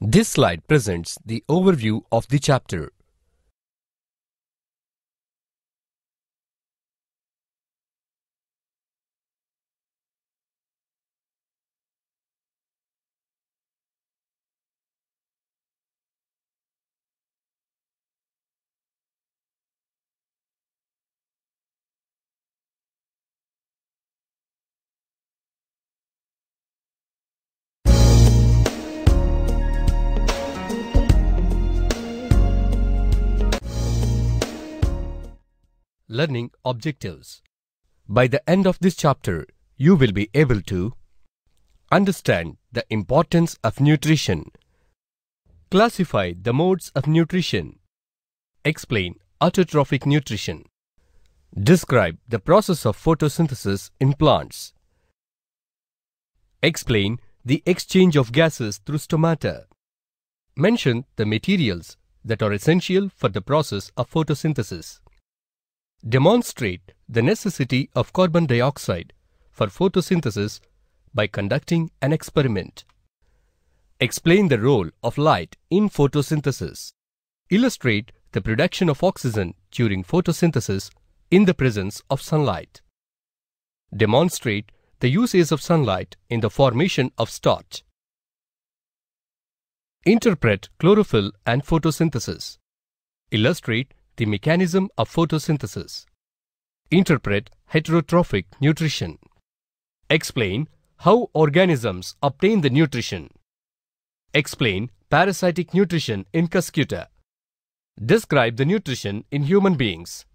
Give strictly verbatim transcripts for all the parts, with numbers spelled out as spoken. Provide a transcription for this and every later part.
This slide presents the overview of the chapter. Learning objectives. By the end of this chapter, you will be able to understand the importance of nutrition, classify the modes of nutrition, explain autotrophic nutrition, describe the process of photosynthesis in plants, explain the exchange of gases through stomata, mention the materials that are essential for the process of photosynthesis, demonstrate the necessity of carbon dioxide for photosynthesis by conducting an experiment. Explain the role of light in photosynthesis. Illustrate the production of oxygen during photosynthesis in the presence of sunlight. Demonstrate the uses of sunlight in the formation of starch. Interpret chlorophyll and photosynthesis. Illustrate the mechanism of photosynthesis. Interpret heterotrophic nutrition. Explain how organisms obtain the nutrition. Explain parasitic nutrition in Cuscuta. Describe the nutrition in human beings.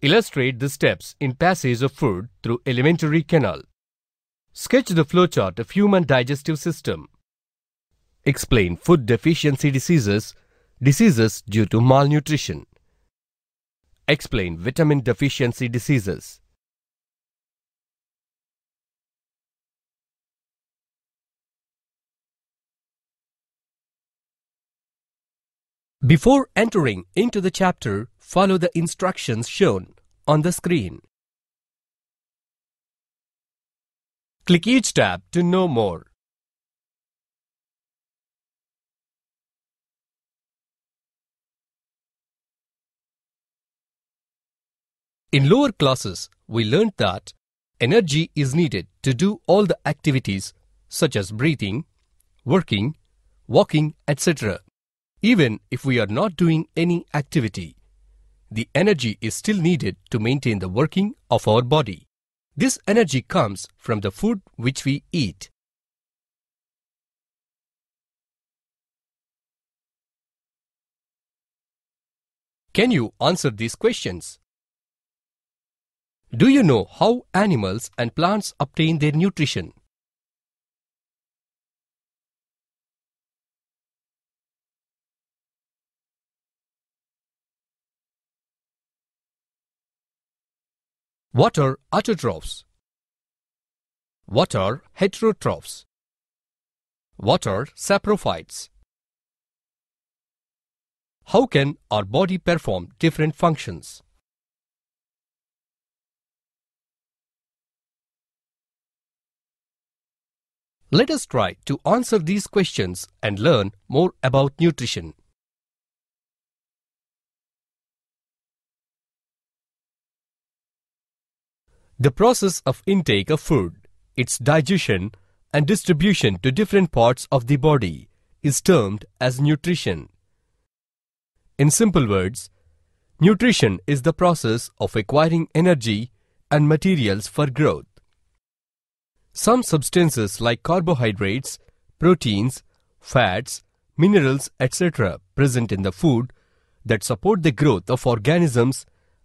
Illustrate the steps in passage of food through alimentary canal. Sketch the flowchart of human digestive system. Explain food deficiency diseases, diseases due to malnutrition. Explain vitamin deficiency diseases. Before entering into the chapter, follow the instructions shown on the screen. Click each tab to know more. In lower classes, we learned that energy is needed to do all the activities such as breathing, working, walking, et cetera. Even if we are not doing any activity, the energy is still needed to maintain the working of our body. This energy comes from the food which we eat. Can you answer these questions? Do you know how animals and plants obtain their nutrition? What are autotrophs? What are heterotrophs? What are saprophytes? How can our body perform different functions? Let us try to answer these questions and learn more about nutrition. The process of intake of food, its digestion and distribution to different parts of the body is termed as nutrition. In simple words, nutrition is the process of acquiring energy and materials for growth. Some substances like carbohydrates, proteins, fats, minerals, et cetera present in the food that support the growth of organisms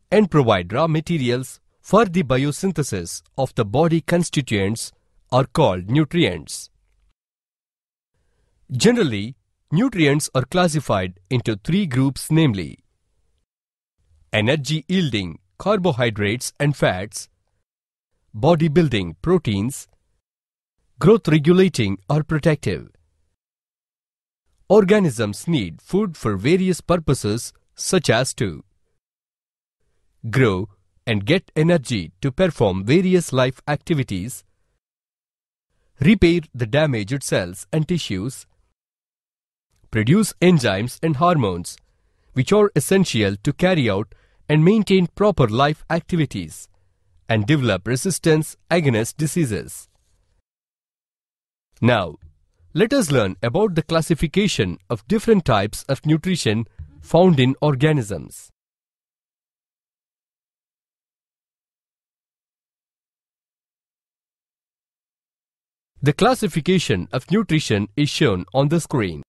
and provide raw materials for the biosynthesis of the body constituents are called nutrients. Generally, nutrients are classified into three groups, namely energy-yielding carbohydrates and fats, body-building proteins, growth regulating or protective. Organisms need food for various purposes such as to grow and get energy to perform various life activities, repair the damaged cells and tissues, produce enzymes and hormones, which are essential to carry out and maintain proper life activities and develop resistance against diseases. Now, let us learn about the classification of different types of nutrition found in organisms. The classification of nutrition is shown on the screen.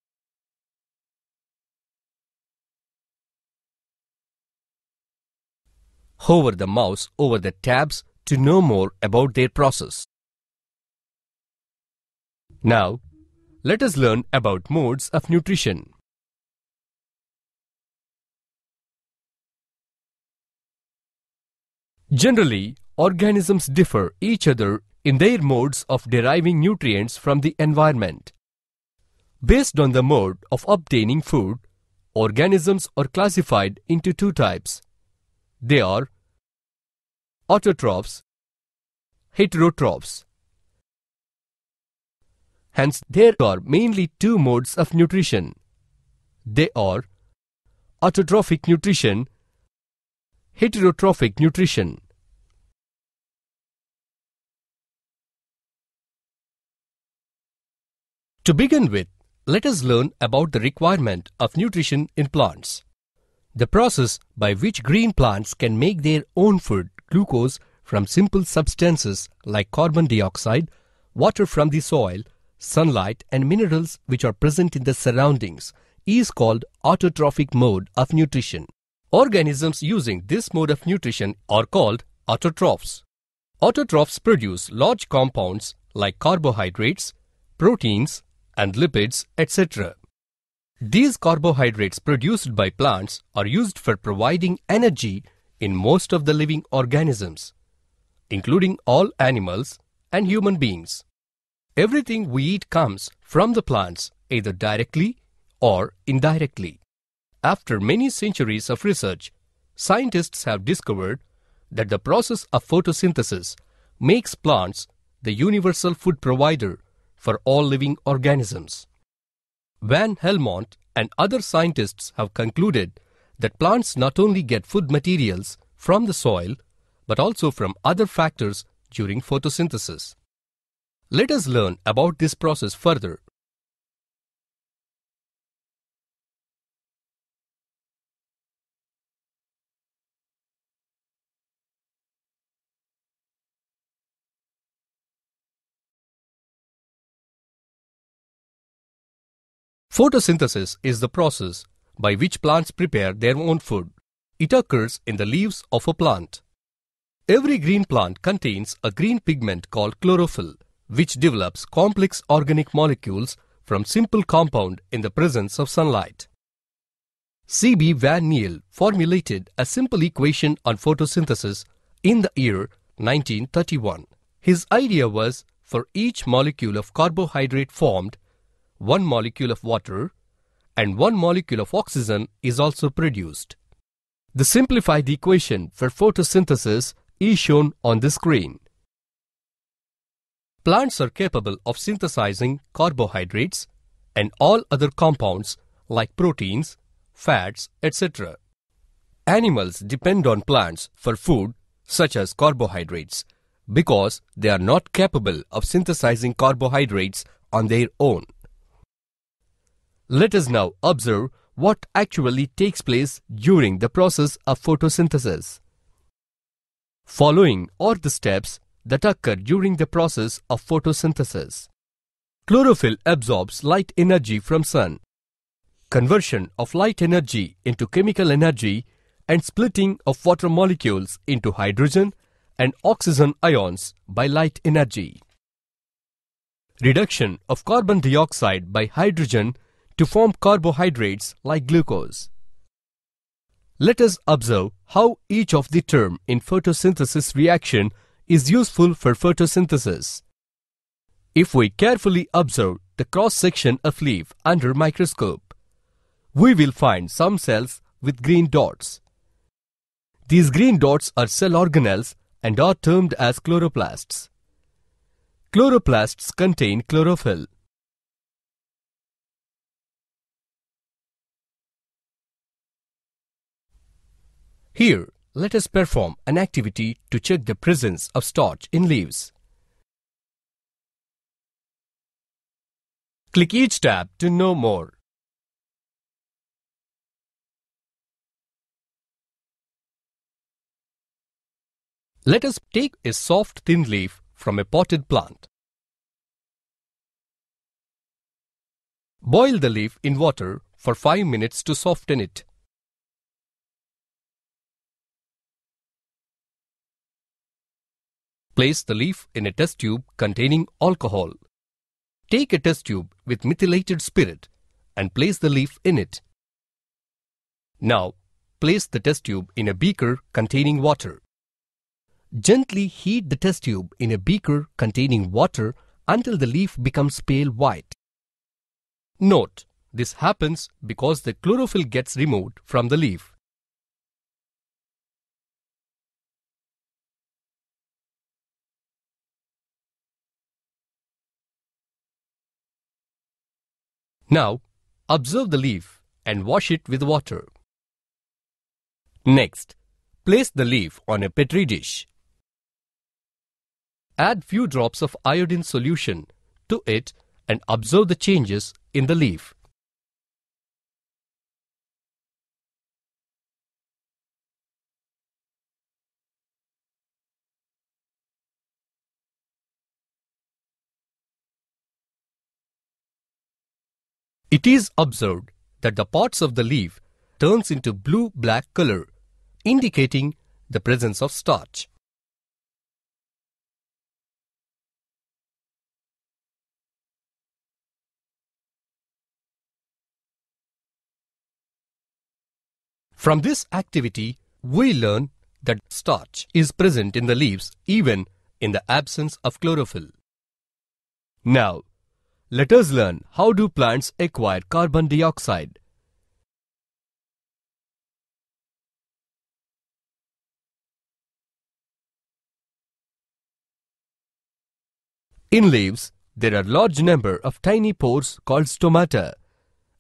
Hover the mouse over the tabs to know more about their process. Now, let us learn about modes of nutrition. Generally, organisms differ each other in their modes of deriving nutrients from the environment. Based on the mode of obtaining food, organisms are classified into two types. They are autotrophs, heterotrophs. Hence, there are mainly two modes of nutrition. They are autotrophic nutrition, heterotrophic nutrition. To begin with, let us learn about the requirement of nutrition in plants. The process by which green plants can make their own food, glucose, from simple substances like carbon dioxide, water from the soil, sunlight and minerals which are present in the surroundings, is called autotrophic mode of nutrition. Organisms using this mode of nutrition are called autotrophs. Autotrophs produce large compounds like carbohydrates, proteins and lipids, et cetera. These carbohydrates produced by plants are used for providing energy in most of the living organisms, including all animals and human beings. Everything we eat comes from the plants, either directly or indirectly. After many centuries of research, scientists have discovered that the process of photosynthesis makes plants the universal food provider for all living organisms. Van Helmont and other scientists have concluded that plants not only get food materials from the soil but also from other factors during photosynthesis. Let us learn about this process further. Photosynthesis is the process by which plants prepare their own food. It occurs in the leaves of a plant. Every green plant contains a green pigment called chlorophyll, which develops complex organic molecules from simple compound in the presence of sunlight. C B van Niel formulated a simple equation on photosynthesis in the year nineteen thirty-one. His idea was, for each molecule of carbohydrate formed, one molecule of water and one molecule of oxygen is also produced. The simplified equation for photosynthesis is shown on the screen. Plants are capable of synthesizing carbohydrates and all other compounds like proteins, fats, et cetera. Animals depend on plants for food such as carbohydrates because they are not capable of synthesizing carbohydrates on their own. Let us now observe what actually takes place during the process of photosynthesis. Following are the steps that occur during the process of photosynthesis. Chlorophyll absorbs light energy from sun. Conversion of light energy into chemical energy and splitting of water molecules into hydrogen and oxygen ions by light energy. Reduction of carbon dioxide by hydrogen to form carbohydrates like glucose. Let us observe how each of the term in photosynthesis reaction is useful for photosynthesis. If we carefully observe the cross-section of leaf under microscope, we will find some cells with green dots. These green dots are cell organelles and are termed as chloroplasts. Chloroplasts contain chlorophyll. Here, let us perform an activity to check the presence of starch in leaves. Click each tab to know more. Let us take a soft thin leaf from a potted plant. Boil the leaf in water for five minutes to soften it. Place the leaf in a test tube containing alcohol. Take a test tube with methylated spirit and place the leaf in it. Now, place the test tube in a beaker containing water. Gently heat the test tube in a beaker containing water until the leaf becomes pale white. Note, this happens because the chlorophyll gets removed from the leaf. Now, observe the leaf and wash it with water. Next, place the leaf on a petri dish. Add few drops of iodine solution to it and observe the changes in the leaf. It is observed that the parts of the leaf turns into blue-black color, indicating the presence of starch. From this activity, we learn that starch is present in the leaves even in the absence of chlorophyll. Now, let us learn how do plants acquire carbon dioxide. In leaves, there are large number of tiny pores called stomata,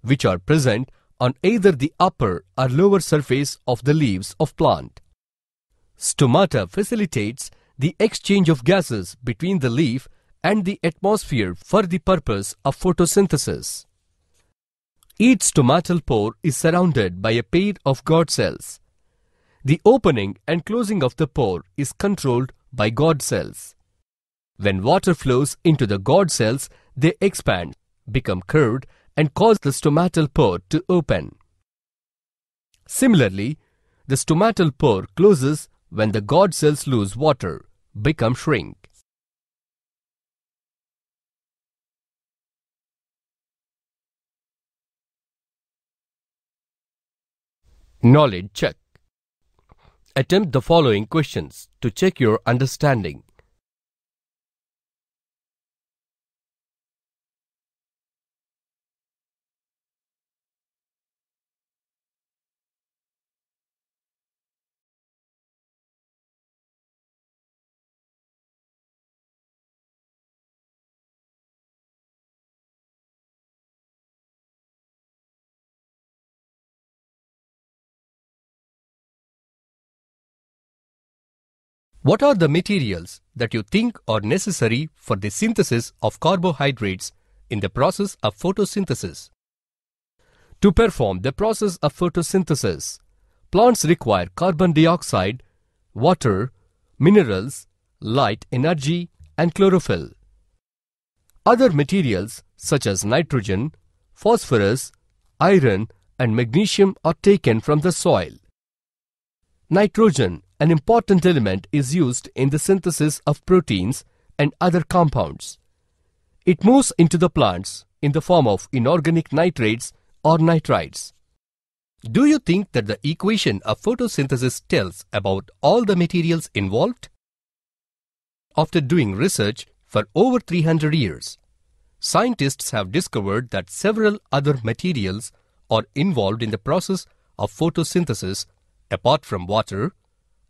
which are present on either the upper or lower surface of the leaves of plant. Stomata facilitates the exchange of gases between the leaf and the atmosphere for the purpose of photosynthesis. Each stomatal pore is surrounded by a pair of God cells. The opening and closing of the pore is controlled by God cells. When water flows into the God cells, they expand, become curved, and cause the stomatal pore to open. Similarly, the stomatal pore closes when the God cells lose water, become shrink. Knowledge check. Attempt the following questions to check your understanding. What are the materials that you think are necessary for the synthesis of carbohydrates in the process of photosynthesis? To perform the process of photosynthesis, plants require carbon dioxide, water, minerals, light energy, and chlorophyll. Other materials such as nitrogen, phosphorus, iron, and magnesium are taken from the soil. Nitrogen, an important element, is used in the synthesis of proteins and other compounds. It moves into the plants in the form of inorganic nitrates or nitrites. Do you think that the equation of photosynthesis tells about all the materials involved? After doing research for over three hundred years, scientists have discovered that several other materials are involved in the process of photosynthesis. Apart from water,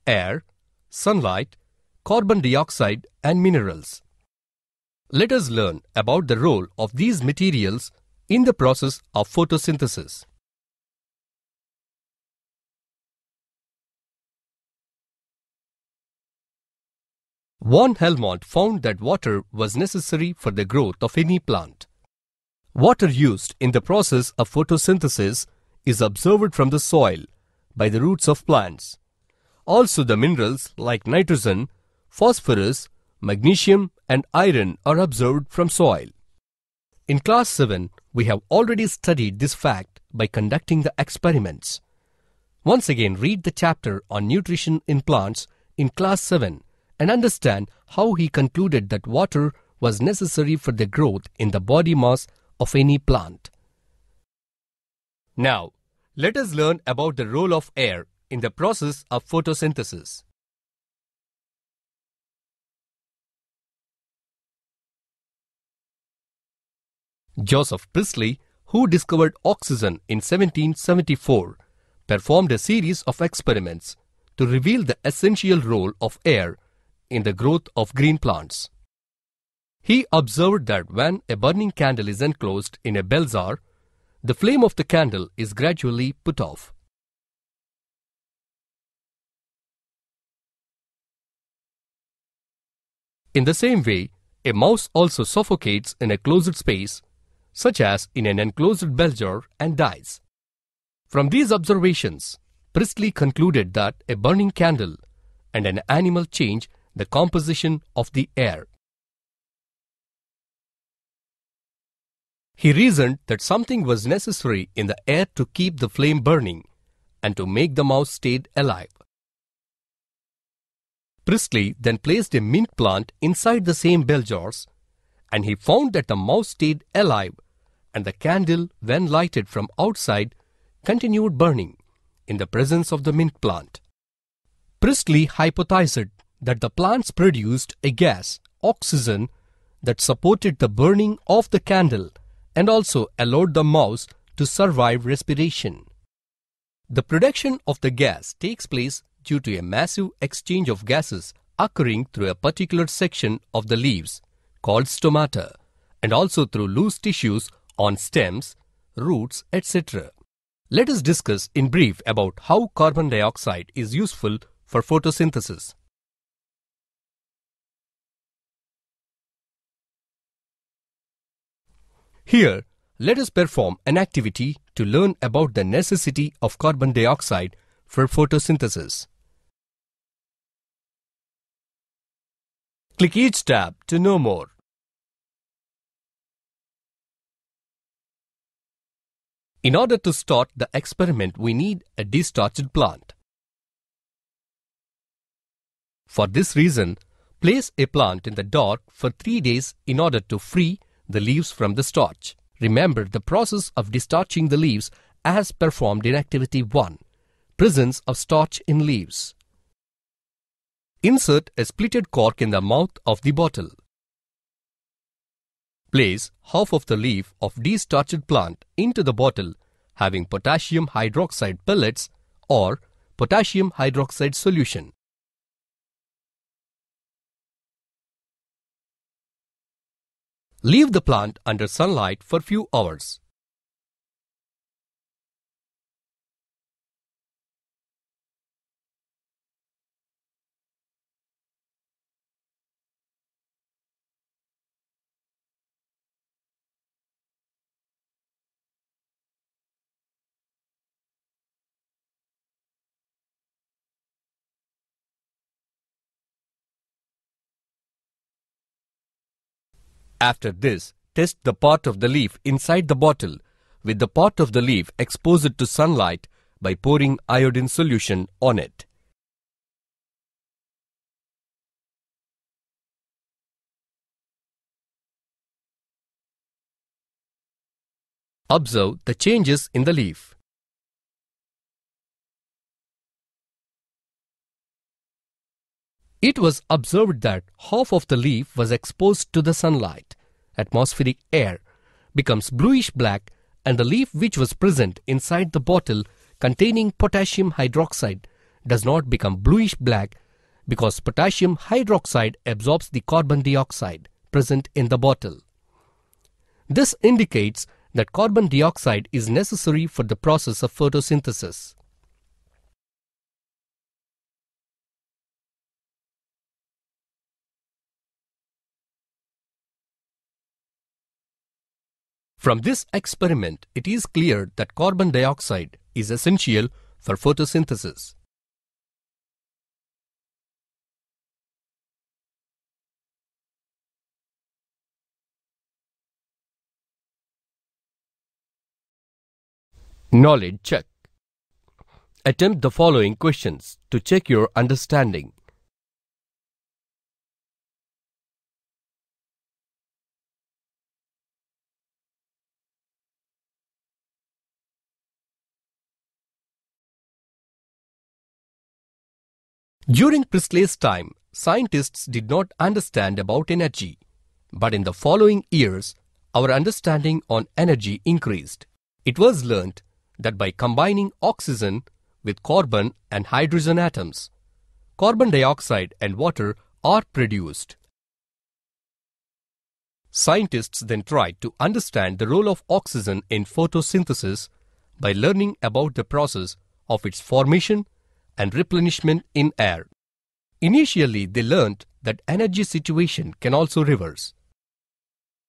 air, sunlight, carbon dioxide and minerals. Let us learn about the role of these materials in the process of photosynthesis. Van Helmont found that water was necessary for the growth of any plant. Water used in the process of photosynthesis is absorbed from the soil by the roots of plants. Also, the minerals like nitrogen, phosphorus, magnesium and iron are absorbed from soil. In class seven, we have already studied this fact by conducting the experiments. Once again, read the chapter on nutrition in plants in class seven and understand how he concluded that water was necessary for the growth in the body mass of any plant. Now, let us learn about the role of air in the process of photosynthesis. Joseph Priestley, who discovered oxygen in seventeen seventy-four, performed a series of experiments to reveal the essential role of air in the growth of green plants. He observed that when a burning candle is enclosed in a bell jar, the flame of the candle is gradually put off. In the same way, a mouse also suffocates in a closed space, such as in an enclosed bell jar, and dies. From these observations, Priestley concluded that a burning candle and an animal change the composition of the air. He reasoned that something was necessary in the air to keep the flame burning and to make the mouse stay alive. Priestley then placed a mint plant inside the same bell jars, and he found that the mouse stayed alive and the candle, when lighted from outside, continued burning in the presence of the mint plant. Priestley hypothesized that the plants produced a gas, oxygen, that supported the burning of the candle and also allowed the mouse to survive respiration. The production of the gas takes place due to a massive exchange of gases occurring through a particular section of the leaves called stomata and also through loose tissues on stems, roots, et cetera. Let us discuss in brief about how carbon dioxide is useful for photosynthesis. Here, let us perform an activity to learn about the necessity of carbon dioxide for photosynthesis. Click each tab to know more. In order to start the experiment, we need a destarched plant. For this reason, place a plant in the dark for three days in order to free the leaves from the starch. Remember, the process of destarching the leaves as performed in activity one, presence of starch in leaves. Insert a splitted cork in the mouth of the bottle. Place half of the leaf of destarched plant into the bottle having potassium hydroxide pellets or potassium hydroxide solution. Leave the plant under sunlight for few hours. After this, test the part of the leaf inside the bottle with the part of the leaf exposed to sunlight by pouring iodine solution on it. Observe the changes in the leaf. It was observed that half of the leaf was exposed to the sunlight. Atmospheric air becomes bluish black and the leaf which was present inside the bottle containing potassium hydroxide does not become bluish black because potassium hydroxide absorbs the carbon dioxide present in the bottle. This indicates that carbon dioxide is necessary for the process of photosynthesis. From this experiment, it is clear that carbon dioxide is essential for photosynthesis. Knowledge check. Attempt the following questions to check your understanding. During Priestley's time, scientists did not understand about energy, but in the following years, our understanding on energy increased. It was learnt that by combining oxygen with carbon and hydrogen atoms, carbon dioxide and water are produced. Scientists then tried to understand the role of oxygen in photosynthesis by learning about the process of its formation and replenishment in air. Initially, they learnt that energy situation can also reverse.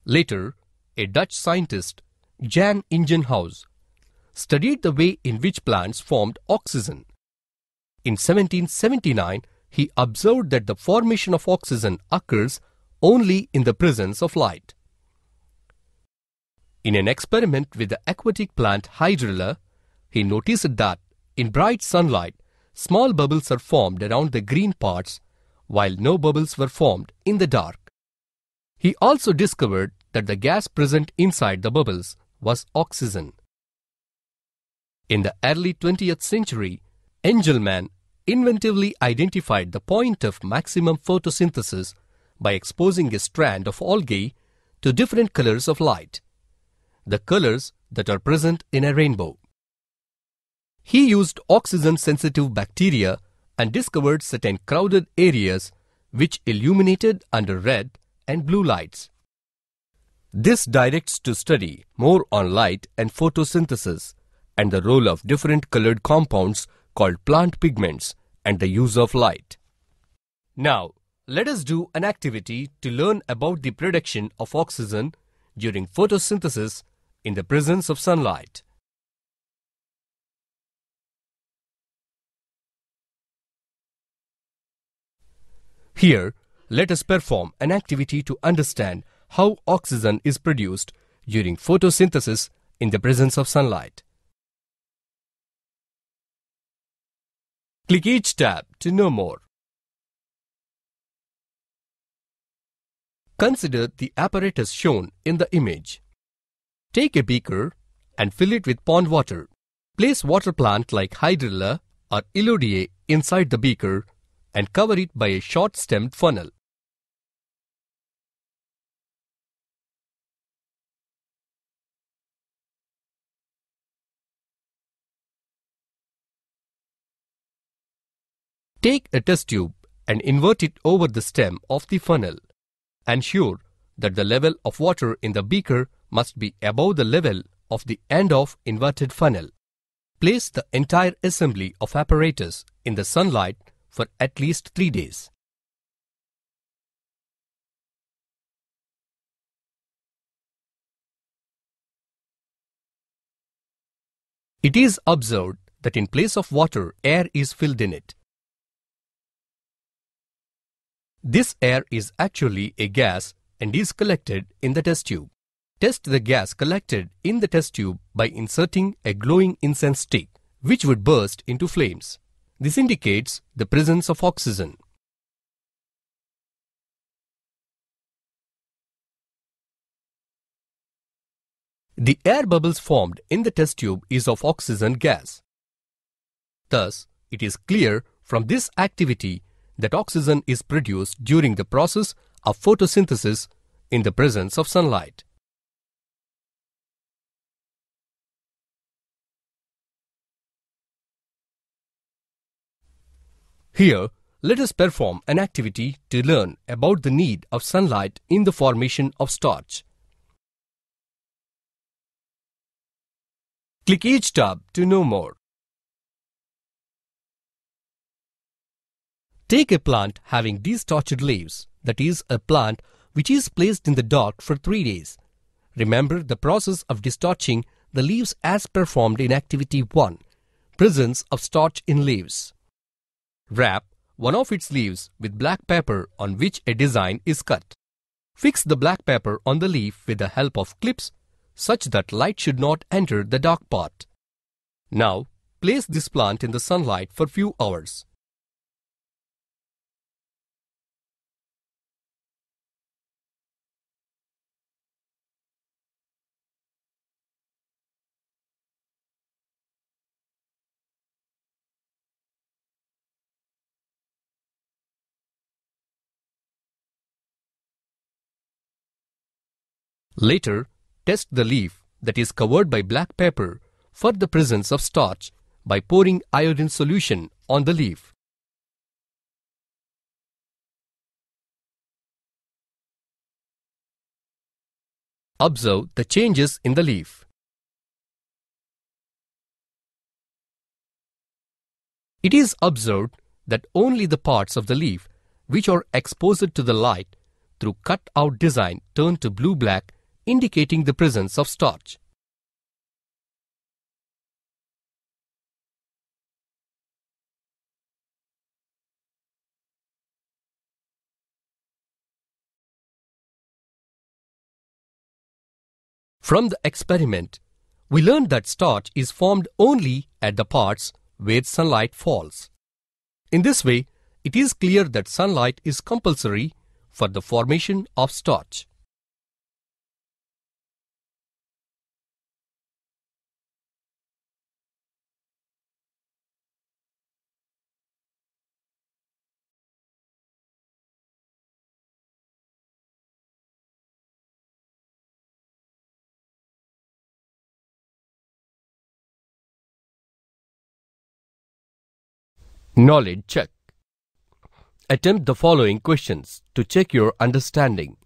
Later, a Dutch scientist, Jan Ingenhousz, studied the way in which plants formed oxygen. In seventeen seventy-nine, he observed that the formation of oxygen occurs only in the presence of light. In an experiment with the aquatic plant Hydrilla, he noticed that in bright sunlight, small bubbles are formed around the green parts, while no bubbles were formed in the dark. He also discovered that the gas present inside the bubbles was oxygen. In the early twentieth century, Engelmann inventively identified the point of maximum photosynthesis by exposing a strand of algae to different colors of light, the colors that are present in a rainbow. He used oxygen-sensitive bacteria and discovered certain crowded areas which illuminated under red and blue lights. This directs to study more on light and photosynthesis, and the role of different colored compounds called plant pigments and the use of light. Now, let us do an activity to learn about the production of oxygen during photosynthesis in the presence of sunlight. Here, let us perform an activity to understand how oxygen is produced during photosynthesis in the presence of sunlight. Click each tab to know more. Consider the apparatus shown in the image. Take a beaker and fill it with pond water. Place water plant like Hydrilla or Elodea inside the beaker and cover it by a short-stemmed funnel. Take a test tube and invert it over the stem of the funnel. Ensure that the level of water in the beaker must be above the level of the end of inverted funnel. Place the entire assembly of apparatus in the sunlight for at least three days. It is observed that in place of water, air is filled in it. This air is actually a gas and is collected in the test tube. Test the gas collected in the test tube by inserting a glowing incense stick, which would burst into flames. This indicates the presence of oxygen. The air bubbles formed in the test tube is of oxygen gas. Thus, it is clear from this activity that oxygen is produced during the process of photosynthesis in the presence of sunlight. Here, let us perform an activity to learn about the need of sunlight in the formation of starch. Click each tab to know more. Take a plant having destarched leaves, that is, a plant which is placed in the dark for three days. Remember, the process of destarching the leaves as performed in Activity one, Presence of Starch in Leaves. Wrap one of its leaves with black paper on which a design is cut. Fix the black paper on the leaf with the help of clips such that light should not enter the dark part. Now, place this plant in the sunlight for few hours. Later, test the leaf that is covered by black paper for the presence of starch by pouring iodine solution on the leaf. Observe the changes in the leaf. It is observed that only the parts of the leaf which are exposed to the light through cut-out design turn to blue-black, indicating the presence of starch. From the experiment, we learned that starch is formed only at the parts where sunlight falls. In this way, it is clear that sunlight is compulsory for the formation of starch. Knowledge check. Attempt the following questions to check your understanding.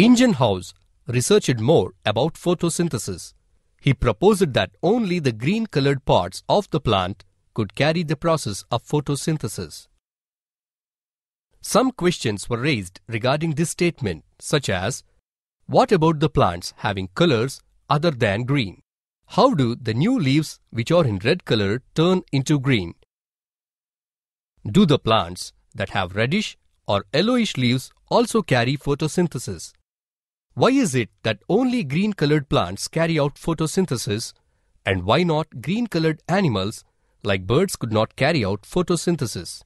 Ingenhousz researched more about photosynthesis. He proposed that only the green-colored parts of the plant could carry the process of photosynthesis. Some questions were raised regarding this statement, such as, what about the plants having colors other than green? How do the new leaves, which are in red color, turn into green? Do the plants that have reddish or yellowish leaves also carry photosynthesis? Why is it that only green-colored plants carry out photosynthesis, and why not green-colored animals like birds could not carry out photosynthesis?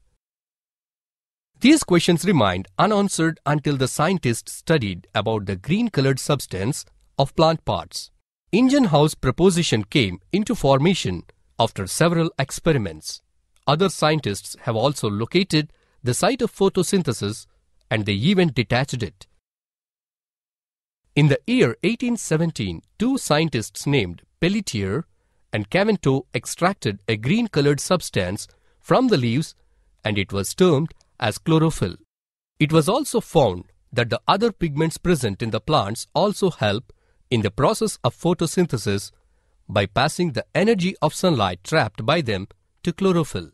These questions remained unanswered until the scientists studied about the green-colored substance of plant parts. Ingenhousz's proposition came into formation after several experiments. Other scientists have also located the site of photosynthesis and they even detached it. In the year eighteen seventeen, two scientists named Pelletier and Caventou extracted a green-colored substance from the leaves and it was termed as chlorophyll. It was also found that the other pigments present in the plants also help in the process of photosynthesis by passing the energy of sunlight trapped by them to chlorophyll.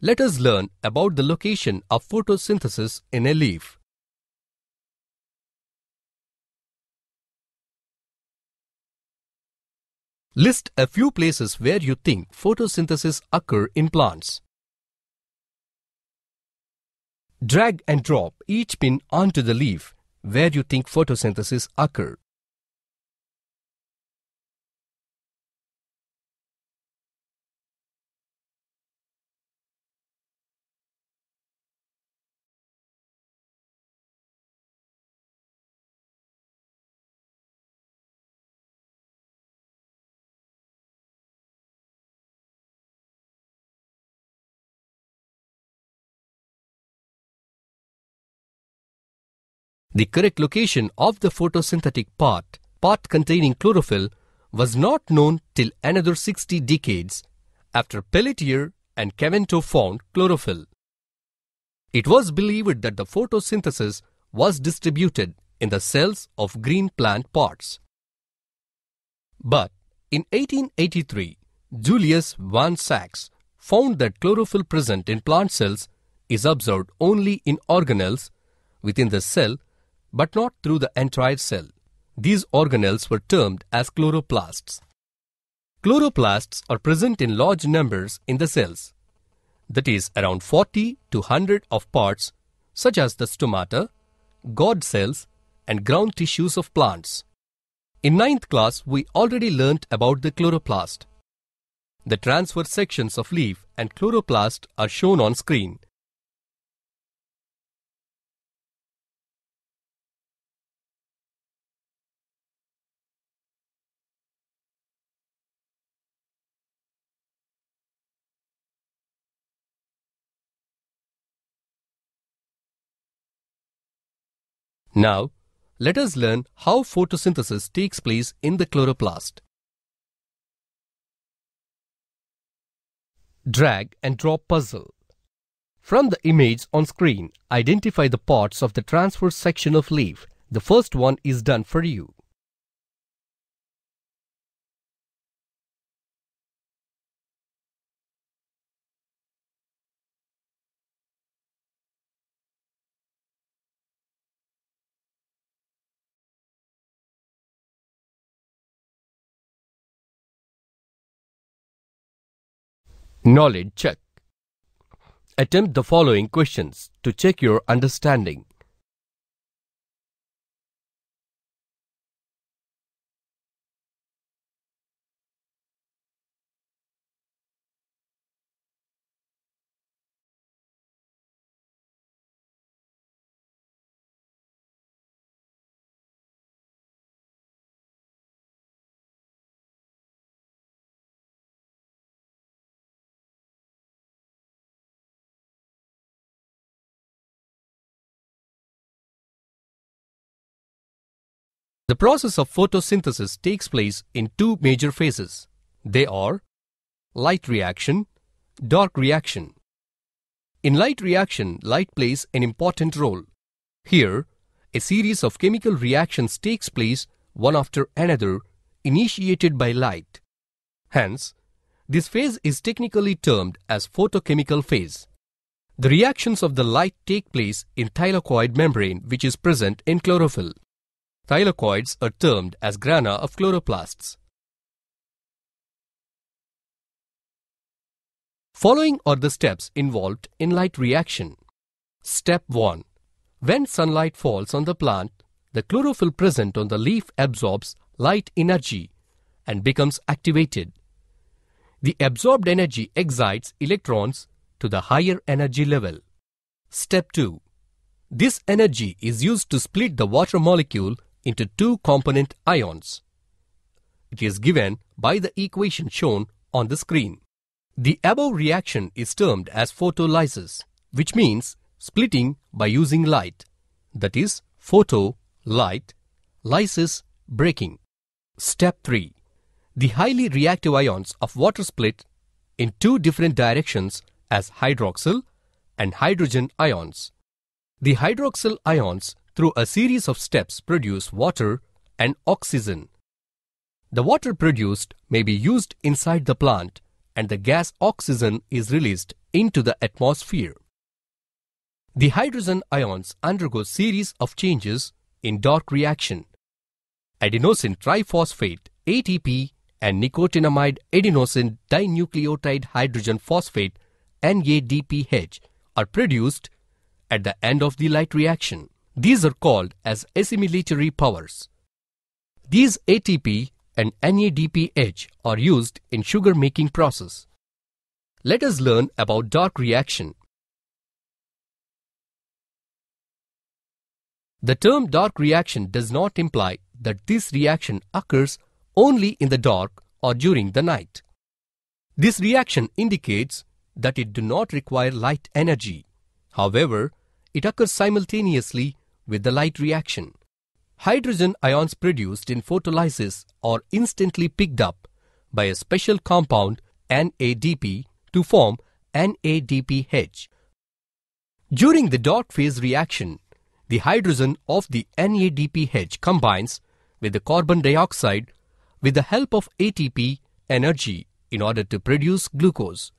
Let us learn about the location of photosynthesis in a leaf. List a few places where you think photosynthesis occurs in plants. Drag and drop each pin onto the leaf where you think photosynthesis occurs. The correct location of the photosynthetic part, part containing chlorophyll, was not known till another sixty decades after Pelletier and Caventou found chlorophyll. It was believed that the photosynthesis was distributed in the cells of green plant pots. But in eighteen eighty-three, Julius von Sachs found that chlorophyll present in plant cells is observed only in organelles within the cell but not through the entire cell. These organelles were termed as chloroplasts. Chloroplasts are present in large numbers in the cells, that is around forty to one hundred of parts such as the stomata, God cells and ground tissues of plants. In ninth class, we already learnt about the chloroplast. The transfer sections of leaf and chloroplast are shown on screen. Now, let us learn how photosynthesis takes place in the chloroplast. Drag and drop puzzle. From the image on screen, identify the parts of the transverse section of leaf. The first one is done for you. Knowledge check. Attempt the following questions to check your understanding. The process of photosynthesis takes place in two major phases. They are light reaction, dark reaction. In light reaction, light plays an important role. Here, a series of chemical reactions takes place one after another, initiated by light. Hence, this phase is technically termed as photochemical phase. The reactions of the light take place in thylakoid membrane, which is present in chlorophyll. Thylakoids are termed as grana of chloroplasts. Following are the steps involved in light reaction. Step one. When sunlight falls on the plant, the chlorophyll present on the leaf absorbs light energy and becomes activated. The absorbed energy excites electrons to the higher energy level. Step two. This energy is used to split the water molecule into two component ions. It is given by the equation shown on the screen. The above reaction is termed as photolysis, which means splitting by using light, that is photo, light, lysis, breaking. Step three. The highly reactive ions of water split in two different directions as hydroxyl and hydrogen ions. The hydroxyl ions through a series of steps produce water and oxygen. The water produced may be used inside the plant and the gas oxygen is released into the atmosphere. The hydrogen ions undergo series of changes in dark reaction. Adenosine triphosphate A T P and nicotinamide adenosine dinucleotide hydrogen phosphate N A D P H are produced at the end of the light reaction. These are called as assimilatory powers. These A T P and N A D P H are used in sugar making process. Let us learn about dark reaction. The term dark reaction does not imply that this reaction occurs only in the dark or during the night. This reaction indicates that it does not require light energy. However, it occurs simultaneously with the light reaction. Hydrogen ions produced in photolysis are instantly picked up by a special compound N A D P to form N A D P H. During the dark phase reaction, the hydrogen of the N A D P H combines with the carbon dioxide with the help of A T P energy in order to produce glucose.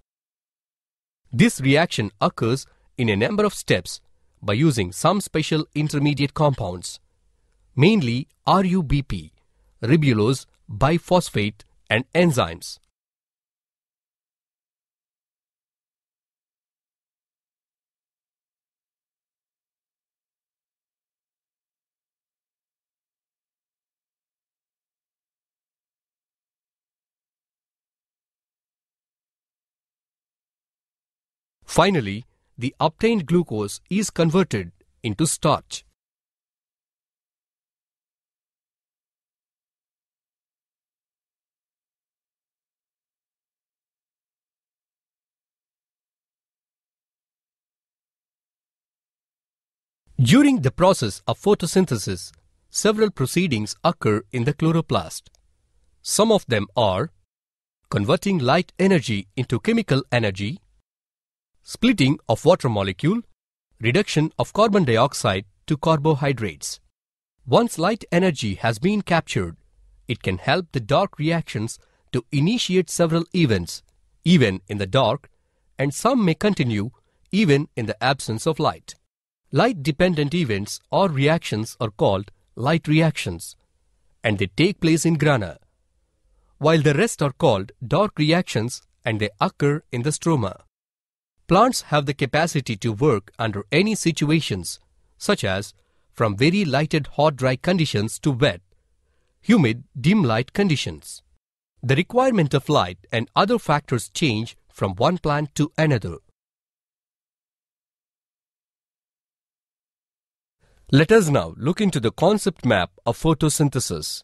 This reaction occurs in a number of steps by using some special intermediate compounds, mainly R U B P, ribulose, biphosphate and enzymes. Finally, the obtained glucose is converted into starch. During the process of photosynthesis, several proceedings occur in the chloroplast. Some of them are converting light energy into chemical energy, splitting of water molecule, reduction of carbon dioxide to carbohydrates. Once light energy has been captured, it can help the dark reactions to initiate several events, even in the dark, and some may continue even in the absence of light. Light-dependent events or reactions are called light reactions, and they take place in grana, while the rest are called dark reactions and they occur in the stroma. Plants have the capacity to work under any situations, such as from very lighted hot-dry conditions to wet, humid, dim-light conditions. The requirement of light and other factors change from one plant to another. Let us now look into the concept map of photosynthesis.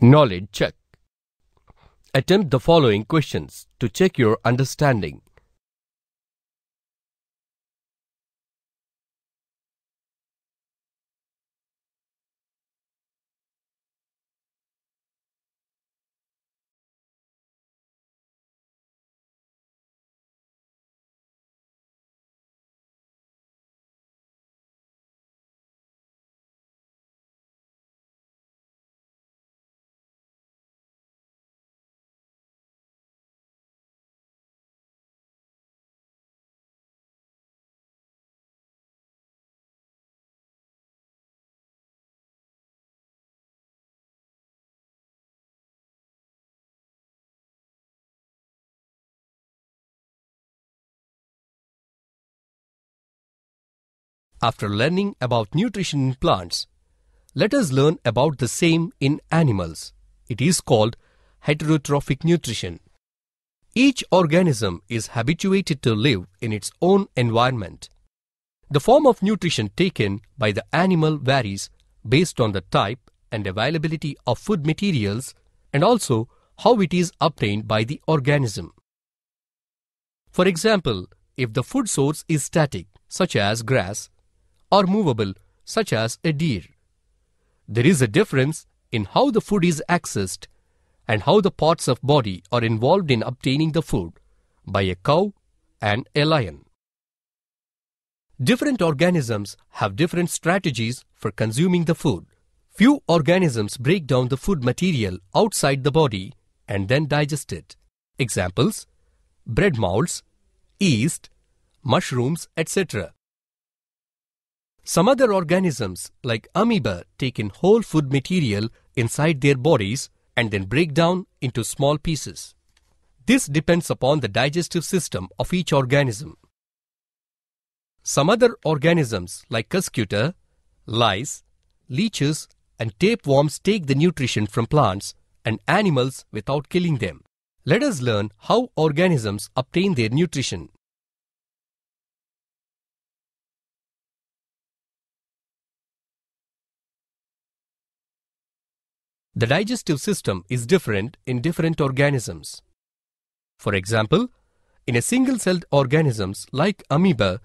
Knowledge check. Attempt the following questions to check your understanding. After learning about nutrition in plants, let us learn about the same in animals. It is called heterotrophic nutrition. Each organism is habituated to live in its own environment. The form of nutrition taken by the animal varies based on the type and availability of food materials and also how it is obtained by the organism. For example, if the food source is static, such as grass, or movable, such as a deer, there is a difference in how the food is accessed and how the parts of body are involved in obtaining the food by a cow and a lion. Different organisms have different strategies for consuming the food. Few organisms break down the food material outside the body and then digest it. Examples: bread molds, yeast, mushrooms, et cetera. Some other organisms like amoeba take in whole food material inside their bodies and then break down into small pieces. This depends upon the digestive system of each organism. Some other organisms like Cuscuta, lice, leeches and tapeworms take the nutrition from plants and animals without killing them. Let us learn how organisms obtain their nutrition. The digestive system is different in different organisms. For example, in a single-celled organisms like amoeba,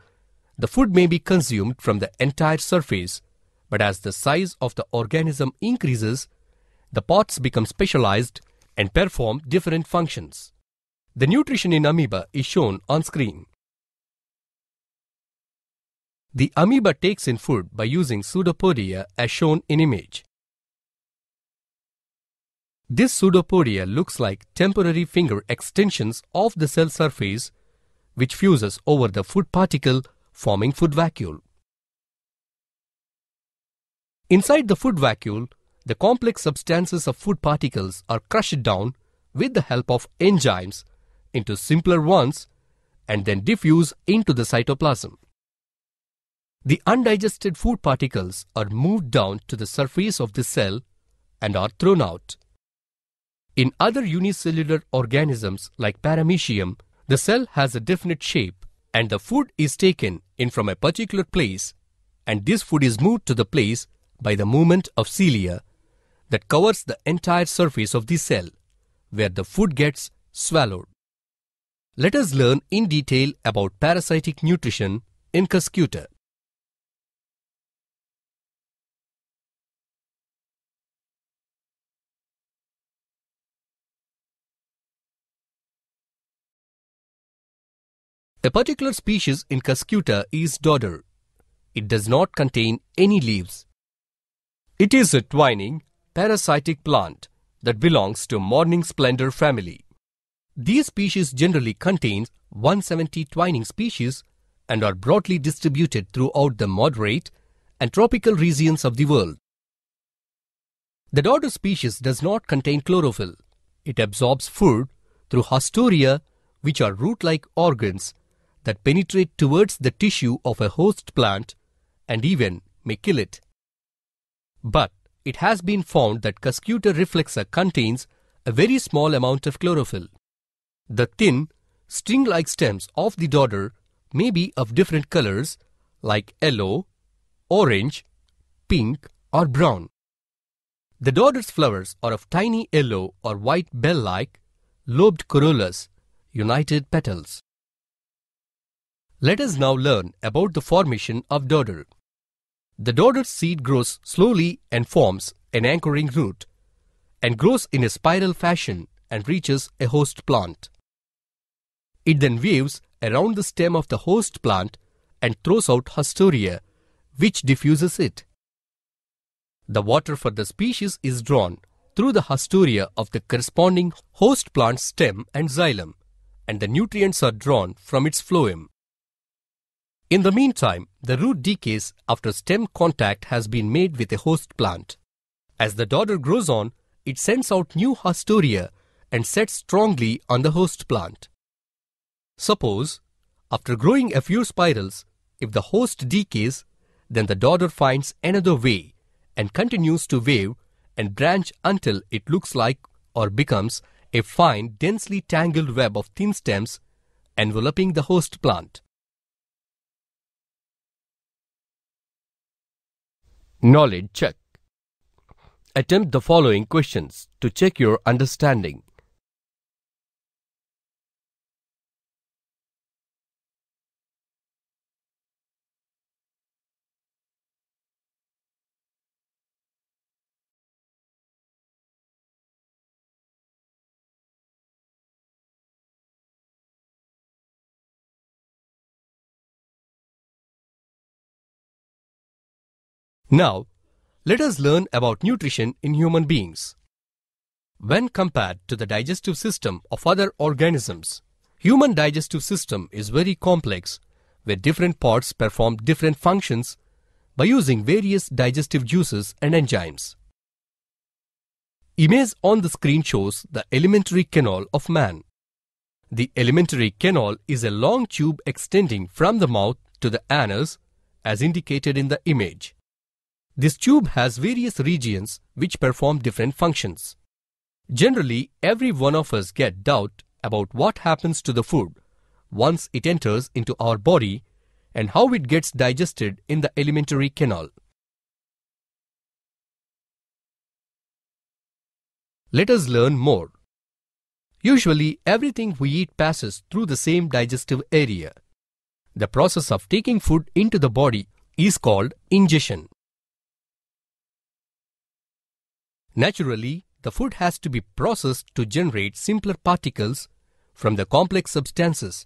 the food may be consumed from the entire surface, but as the size of the organism increases, the parts become specialized and perform different functions. The nutrition in amoeba is shown on screen. The amoeba takes in food by using pseudopodia as shown in image. This pseudopodia looks like temporary finger extensions of the cell surface which fuses over the food particle, forming food vacuole. Inside the food vacuole, the complex substances of food particles are crushed down with the help of enzymes into simpler ones and then diffuse into the cytoplasm. The undigested food particles are moved down to the surface of the cell and are thrown out. In other unicellular organisms like Paramecium, the cell has a definite shape and the food is taken in from a particular place, and this food is moved to the place by the movement of cilia that covers the entire surface of the cell, where the food gets swallowed. Let us learn in detail about parasitic nutrition in Cuscuta. A particular species in Cuscuta is dodder. It does not contain any leaves. It is a twining, parasitic plant that belongs to morning splendor family. These species generally contain one hundred seventy twining species and are broadly distributed throughout the moderate and tropical regions of the world. The dodder species does not contain chlorophyll. It absorbs food through hostoria, which are root-like organs that penetrate towards the tissue of a host plant and even may kill it. But it has been found that Cuscuta reflexa contains a very small amount of chlorophyll. The thin, string-like stems of the dodder may be of different colors like yellow, orange, pink or brown. The dodder's flowers are of tiny yellow or white bell-like, lobed corollas, united petals. Let us now learn about the formation of dodder. The dodder seed grows slowly and forms an anchoring root and grows in a spiral fashion and reaches a host plant. It then weaves around the stem of the host plant and throws out hostoria, which diffuses it. The water for the species is drawn through the hostoria of the corresponding host plant stem and xylem, and the nutrients are drawn from its phloem. In the meantime, the root decays after stem contact has been made with a host plant. As the dodder grows on, it sends out new hostoria and sets strongly on the host plant. Suppose, after growing a few spirals, if the host decays, then the dodder finds another way and continues to wave and branch until it looks like or becomes a fine, densely tangled web of thin stems enveloping the host plant. Knowledge check. Attempt the following questions to check your understanding. Now, let us learn about nutrition in human beings. When compared to the digestive system of other organisms, human digestive system is very complex, where different parts perform different functions by using various digestive juices and enzymes. Image on the screen shows the alimentary canal of man. The alimentary canal is a long tube extending from the mouth to the anus, as indicated in the image. This tube has various regions which perform different functions. Generally, every one of us get doubt about what happens to the food once it enters into our body and how it gets digested in the alimentary canal. Let us learn more. Usually, everything we eat passes through the same digestive area. The process of taking food into the body is called ingestion. Naturally, the food has to be processed to generate simpler particles from the complex substances,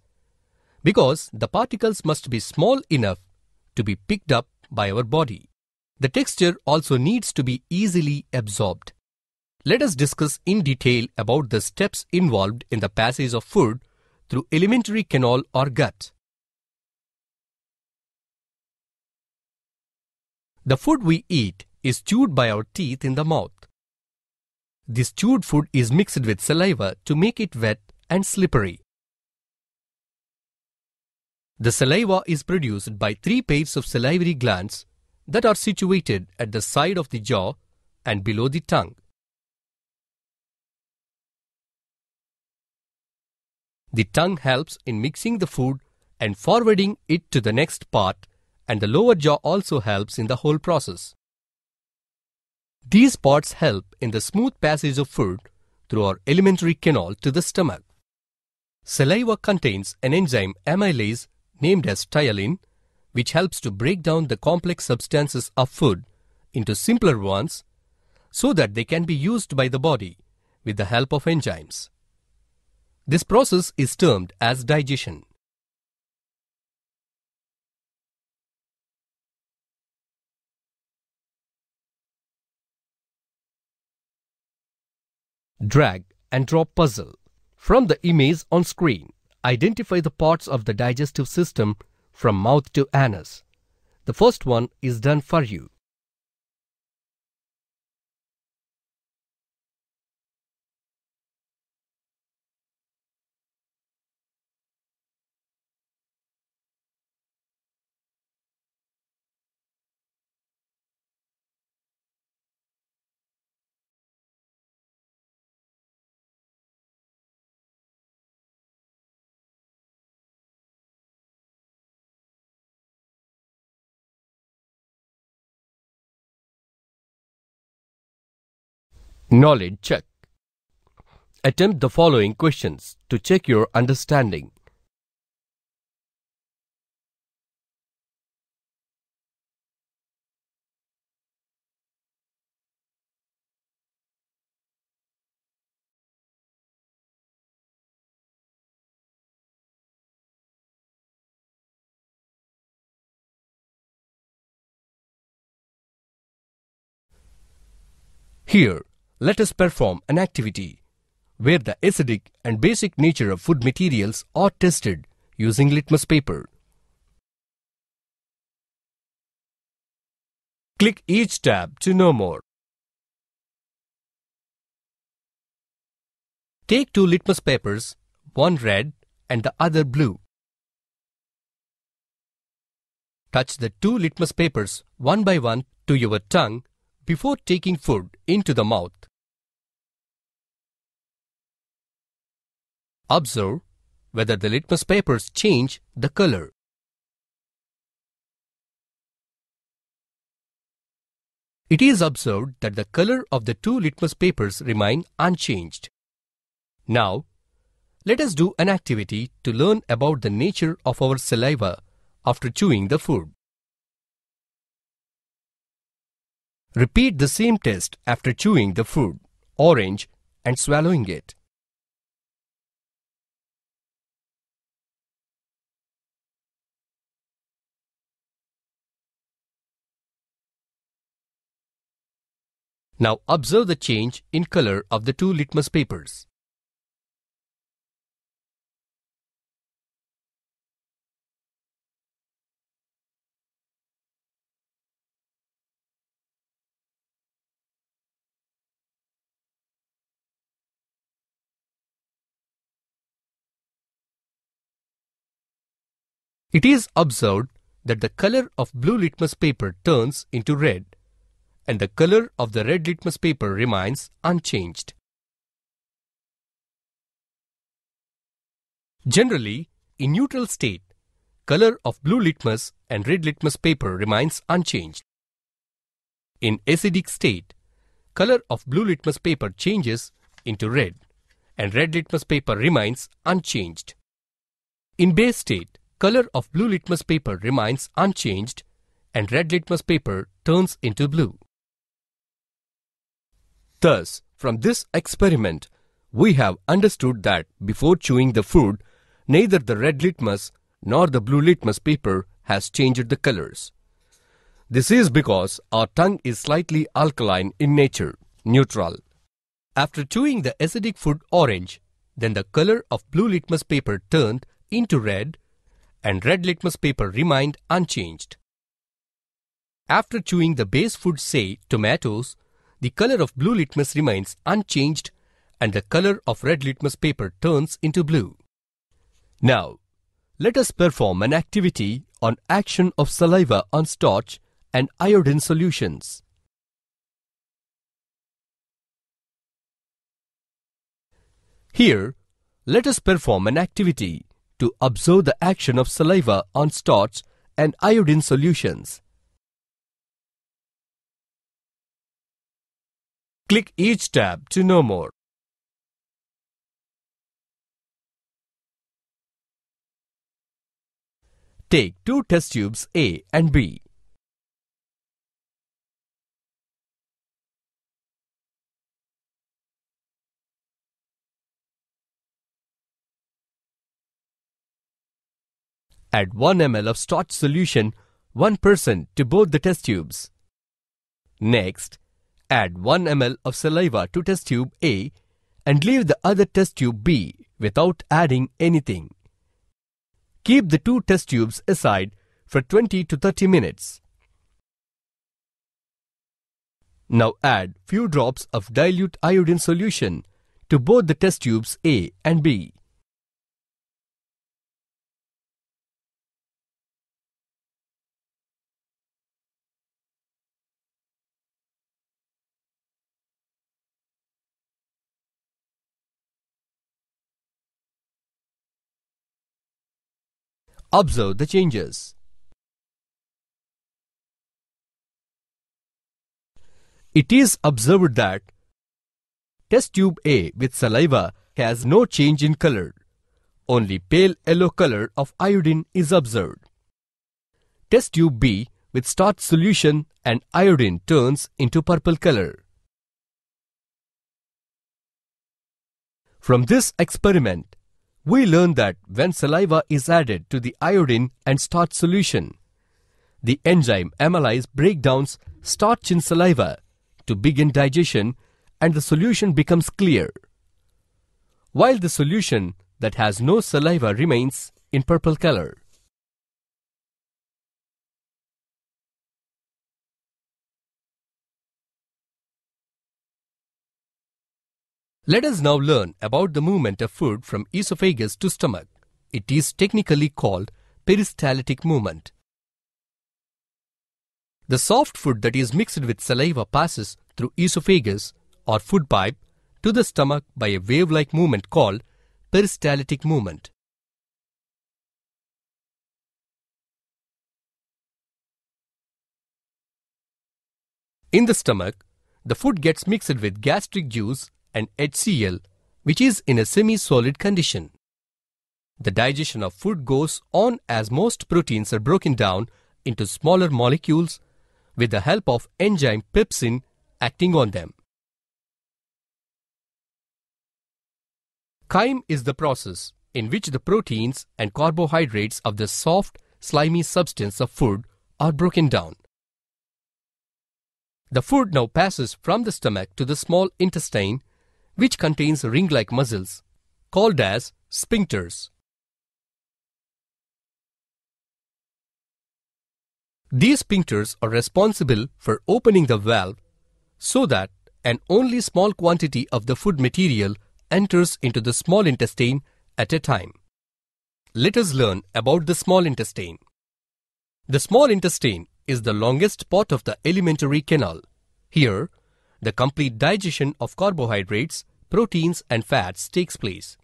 because the particles must be small enough to be picked up by our body. The texture also needs to be easily absorbed. Let us discuss in detail about the steps involved in the passage of food through alimentary canal or gut. The food we eat is chewed by our teeth in the mouth. This chewed food is mixed with saliva to make it wet and slippery. The saliva is produced by three pairs of salivary glands that are situated at the side of the jaw and below the tongue. The tongue helps in mixing the food and forwarding it to the next part, and the lower jaw also helps in the whole process. These parts help in the smooth passage of food through our alimentary canal to the stomach. Saliva contains an enzyme amylase named as tyalin, which helps to break down the complex substances of food into simpler ones so that they can be used by the body with the help of enzymes. This process is termed as digestion. Drag and drop puzzle. From the image on screen, identify the parts of the digestive system from mouth to anus. The first one is done for you. Knowledge check. Attempt the following questions to check your understanding. Here, let us perform an activity where the acidic and basic nature of food materials are tested using litmus paper. Click each tab to know more. Take two litmus papers, one red and the other blue. Touch the two litmus papers one by one to your tongue before taking food into the mouth. Observe whether the litmus papers change the color. It is observed that the color of the two litmus papers remain unchanged. Now, let us do an activity to learn about the nature of our saliva after chewing the food. Repeat the same test after chewing the fruit, orange, and swallowing it. Now observe the change in color of the two litmus papers. It is observed that the color of blue litmus paper turns into red, and the color of the red litmus paper remains unchanged. Generally, in neutral state, color of blue litmus and red litmus paper remains unchanged. In acidic state, color of blue litmus paper changes into red, and red litmus paper remains unchanged. In base state, color of blue litmus paper remains unchanged, and red litmus paper turns into blue. Thus, from this experiment, we have understood that before chewing the food, neither the red litmus nor the blue litmus paper has changed the colors. This is because our tongue is slightly alkaline in nature, neutral. After chewing the acidic food orange, then the color of blue litmus paper turned into red, and red litmus paper remained unchanged. After chewing the base food, say tomatoes, the color of blue litmus remains unchanged and the color of red litmus paper turns into blue. Now, let us perform an activity on action of saliva on starch and iodine solutions. Here, let us perform an activity to observe the action of saliva on starch and iodine solutions. Click each tab to know more. Take two test tubes A and B. Add one milliliter of starch solution one percent to both the test tubes. Next, add one milliliter of saliva to test tube A and leave the other test tube B without adding anything. Keep the two test tubes aside for twenty to thirty minutes. Now add few drops of dilute iodine solution to both the test tubes A and B. Observe the changes. It is observed that test tube A with saliva has no change in color. Only pale yellow color of iodine is observed. Test tube B with starch solution and iodine turns into purple color. From this experiment, we learn that when saliva is added to the iodine and starch solution, the enzyme amylase breakdowns starch in saliva to begin digestion and the solution becomes clear, while the solution that has no saliva remains in purple color. Let us now learn about the movement of food from esophagus to stomach. It is technically called peristaltic movement. The soft food that is mixed with saliva passes through esophagus or food pipe to the stomach by a wave-like movement called peristaltic movement. In the stomach, the food gets mixed with gastric juice and H C l, which is in a semi-solid condition. The digestion of food goes on as most proteins are broken down into smaller molecules with the help of enzyme pepsin acting on them. Chyme is the process in which the proteins and carbohydrates of the soft, slimy substance of food are broken down. The food now passes from the stomach to the small intestine, which contains ring-like muscles called as sphincters. These sphincters are responsible for opening the valve so that an only small quantity of the food material enters into the small intestine at a time. Let us learn about the small intestine. The small intestine is the longest part of the alimentary canal. Here, the complete digestion of carbohydrates, proteins and fats takes place.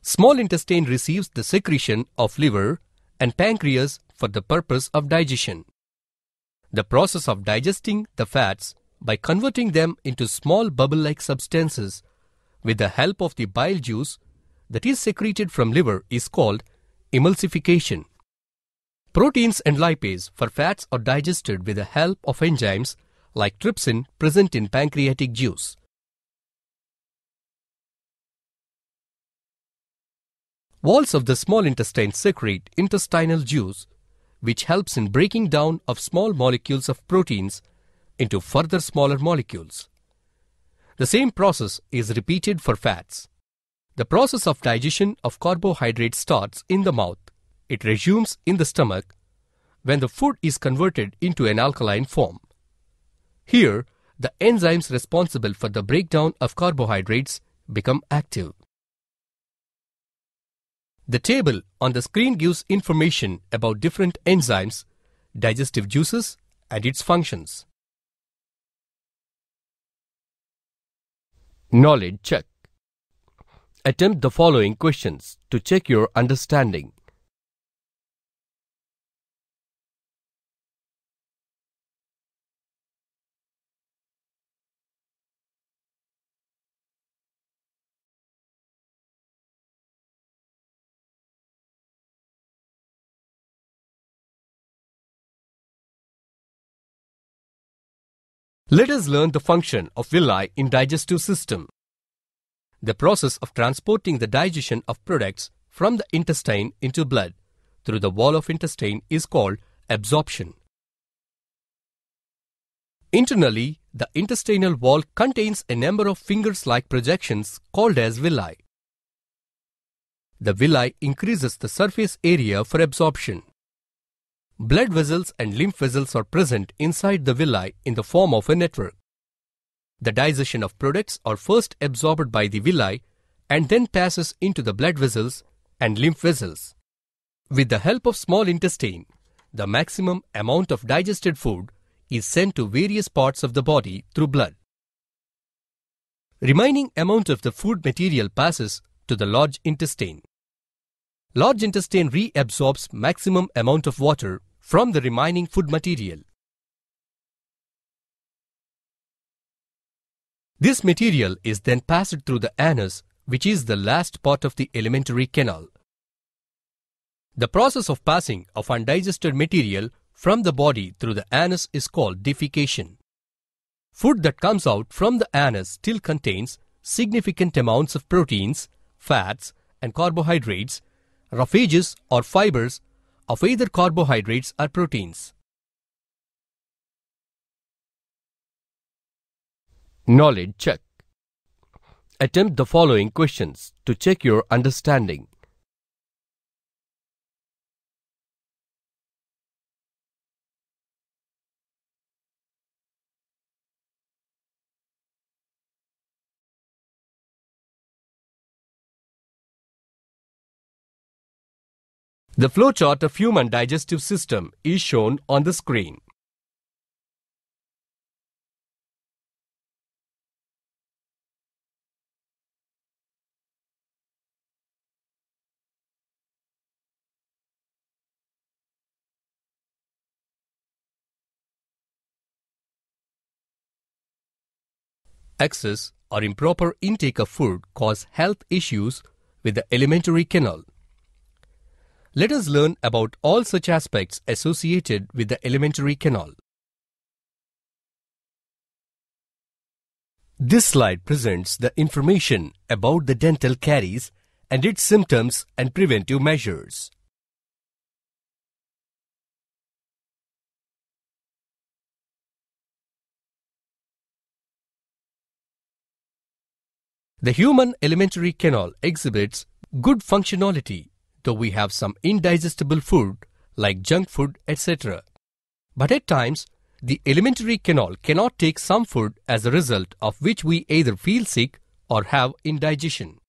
Small intestine receives the secretion of liver and pancreas for the purpose of digestion. the process of digesting the fats by converting them into small bubble-like substances with the help of the bile juice that is secreted from liver is called emulsification. Proteins and lipase for fats are digested with the help of enzymes like trypsin present in pancreatic juice. Walls of the small intestine secrete intestinal juice, which helps in breaking down of small molecules of proteins into further smaller molecules. The same process is repeated for fats. The process of digestion of carbohydrates starts in the mouth. It resumes in the stomach when the food is converted into an alkaline form. Here, the enzymes responsible for the breakdown of carbohydrates become active. The table on the screen gives information about different enzymes, digestive juices, and its functions. Knowledge check. Attempt the following questions to check your understanding. Let us learn the function of villi in digestive system. The process of transporting the digestion of products from the intestine into blood through the wall of intestine is called absorption. Internally, the intestinal wall contains a number of fingers-like projections called as villi. The villi increases the surface area for absorption. Blood vessels and lymph vessels are present inside the villi in the form of a network. The digestion of products are first absorbed by the villi and then passes into the blood vessels and lymph vessels. With the help of small intestine, the maximum amount of digested food is sent to various parts of the body through blood. Remaining amount of the food material passes to the large intestine. Large intestine reabsorbs maximum amount of water from the remaining food material. This material is then passed through the anus, which is the last part of the alimentary canal. The process of passing of undigested material from the body through the anus is called defecation. Food that comes out from the anus still contains significant amounts of proteins, fats, and carbohydrates, roughages or fibers of either carbohydrates or proteins. Knowledge check. Attempt the following questions to check your understanding. The flowchart of human digestive system is shown on the screen. Excess or improper intake of food cause health issues with the alimentary canal. Let us learn about all such aspects associated with the alimentary canal. This slide presents the information about the dental caries and its symptoms and preventive measures. The human alimentary canal exhibits good functionality, though we have some indigestible food like junk food, et cetera. But at times, the alimentary canal cannot take some food, as a result of which we either feel sick or have indigestion.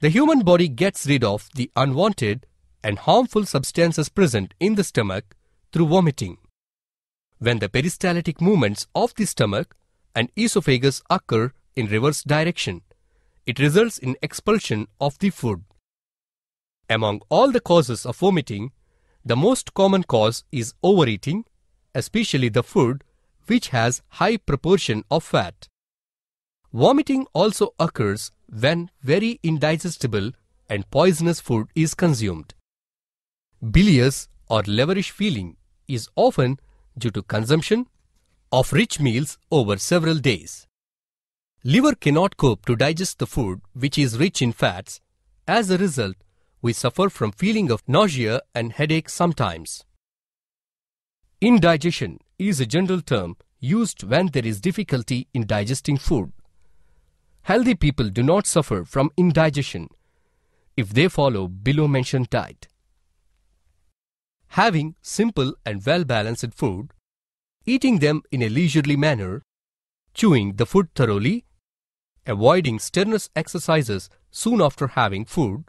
The human body gets rid of the unwanted and harmful substances present in the stomach through vomiting. When the peristaltic movements of the stomach and esophagus occur in reverse direction, it results in expulsion of the food. Among all the causes of vomiting, the most common cause is overeating especially the food which has high proportion of fat. Vomiting also occurs when very indigestible and poisonous food is consumed. Bilious or leverish feeling is often due to consumption of rich meals over several days. Liver cannot cope to digest the food which is rich in fats. As a result, we suffer from feeling of nausea and headache sometimes. Indigestion is a general term used when there is difficulty in digesting food. Healthy people do not suffer from indigestion if they follow below mentioned diet. Having simple and well-balanced food, eating them in a leisurely manner, chewing the food thoroughly, avoiding strenuous exercises soon after having food,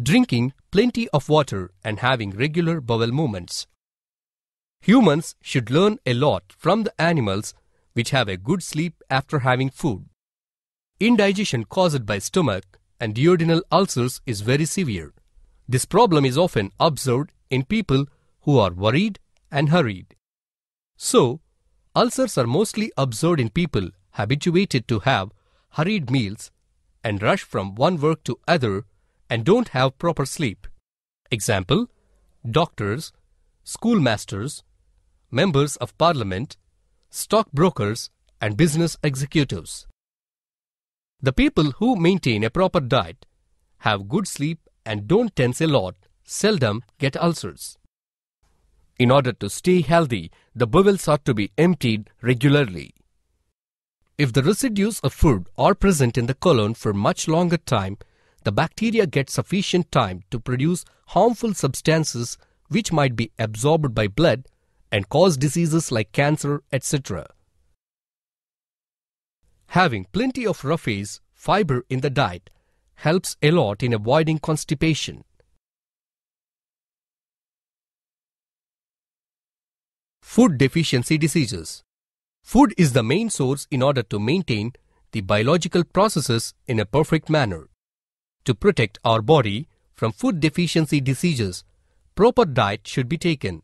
drinking plenty of water and having regular bowel movements. Humans should learn a lot from the animals which have a good sleep after having food. Indigestion caused by stomach and duodenal ulcers is very severe. This problem is often observed in people who are worried and hurried. So, ulcers are mostly observed in people habituated to have hurried meals and rush from one work to other and don't have proper sleep. Example, doctors, schoolmasters, members of parliament, stockbrokers and business executives. The people who maintain a proper diet, have good sleep and don't tense a lot, seldom get ulcers. In order to stay healthy, the bowels ought to be emptied regularly. If the residues of food are present in the colon for much longer time, the bacteria get sufficient time to produce harmful substances which might be absorbed by blood and cause diseases like cancer, et cetera. Having plenty of roughage, fiber in the diet helps a lot in avoiding constipation. Food deficiency diseases. Food is the main source in order to maintain the biological processes in a perfect manner. To protect our body from food deficiency diseases, proper diet should be taken.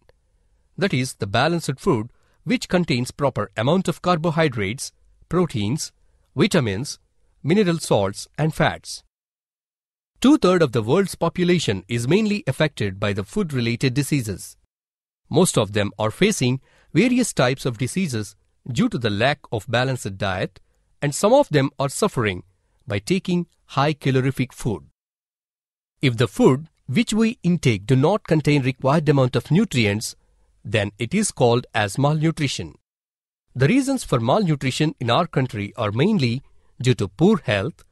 That is, the balanced food which contains proper amount of carbohydrates, proteins, vitamins, mineral salts and fats. Two-thirds of the world's population is mainly affected by the food-related diseases. Most of them are facing various types of diseases due to the lack of balanced diet, and some of them are suffering by taking high calorific food. If the food which we intake do not contain required amount of nutrients, then it is called as malnutrition. The reasons for malnutrition in our country are mainly due to poor health,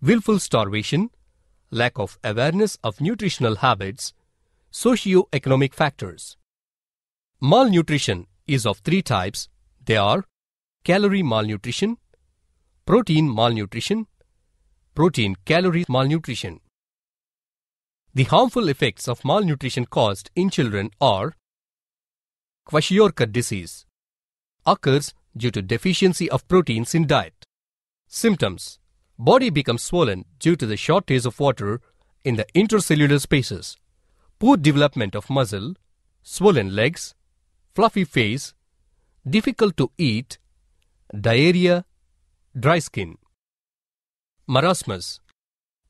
willful starvation, lack of awareness of nutritional habits, socio-economic factors. Malnutrition is of three types. They are calorie malnutrition, protein malnutrition, protein-calorie malnutrition. The harmful effects of malnutrition caused in children are Kwashiorkor disease occurs due to deficiency of proteins in diet. Symptoms: body becomes swollen due to the shortage of water in the intercellular spaces, poor development of muscle, swollen legs, fluffy face, difficult to eat, diarrhea, dry skin. Marasmus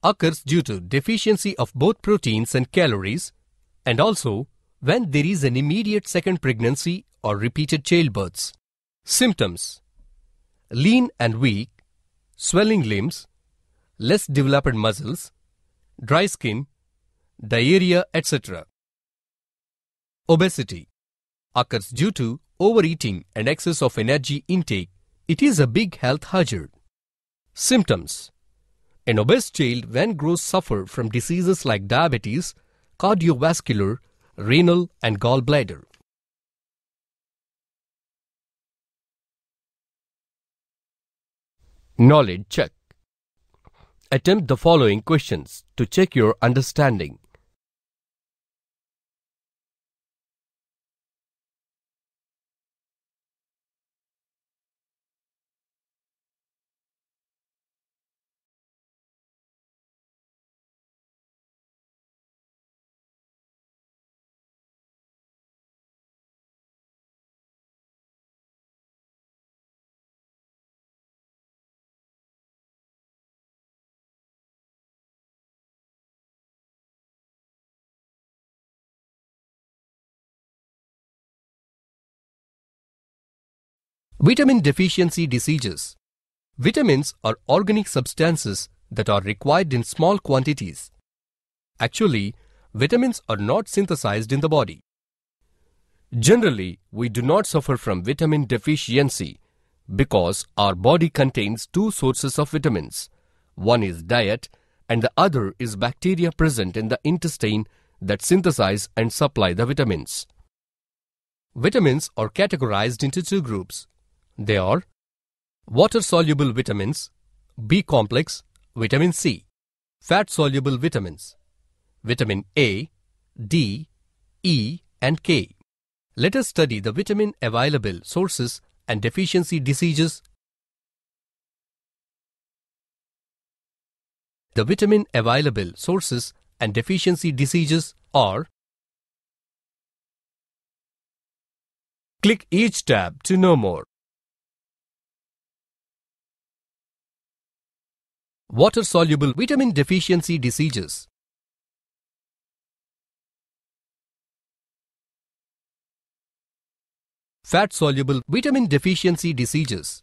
occurs due to deficiency of both proteins and calories, and also when there is an immediate second pregnancy or repeated childbirths. Symptoms: lean and weak, swelling limbs, less developed muscles, dry skin, diarrhea, et cetera. Obesity occurs due to overeating and excess of energy intake. It is a big health hazard. Symptoms: an obese child when grows suffers from diseases like diabetes, cardiovascular, renal and gallbladder. Knowledge check. Attempt the following questions to check your understanding. Vitamin deficiency diseases. Vitamins are organic substances that are required in small quantities. Actually, vitamins are not synthesized in the body. Generally, we do not suffer from vitamin deficiency because our body contains two sources of vitamins. One is diet and the other is bacteria present in the intestine that synthesize and supply the vitamins. Vitamins are categorized into two groups. They are water-soluble vitamins, B-complex, vitamin C, fat-soluble vitamins, vitamin A, D, E and K. Let us study the vitamin available sources and deficiency diseases. The vitamin available sources and deficiency diseases are. Click each tab to know more. Water-soluble vitamin deficiency diseases. Fat-soluble vitamin deficiency diseases.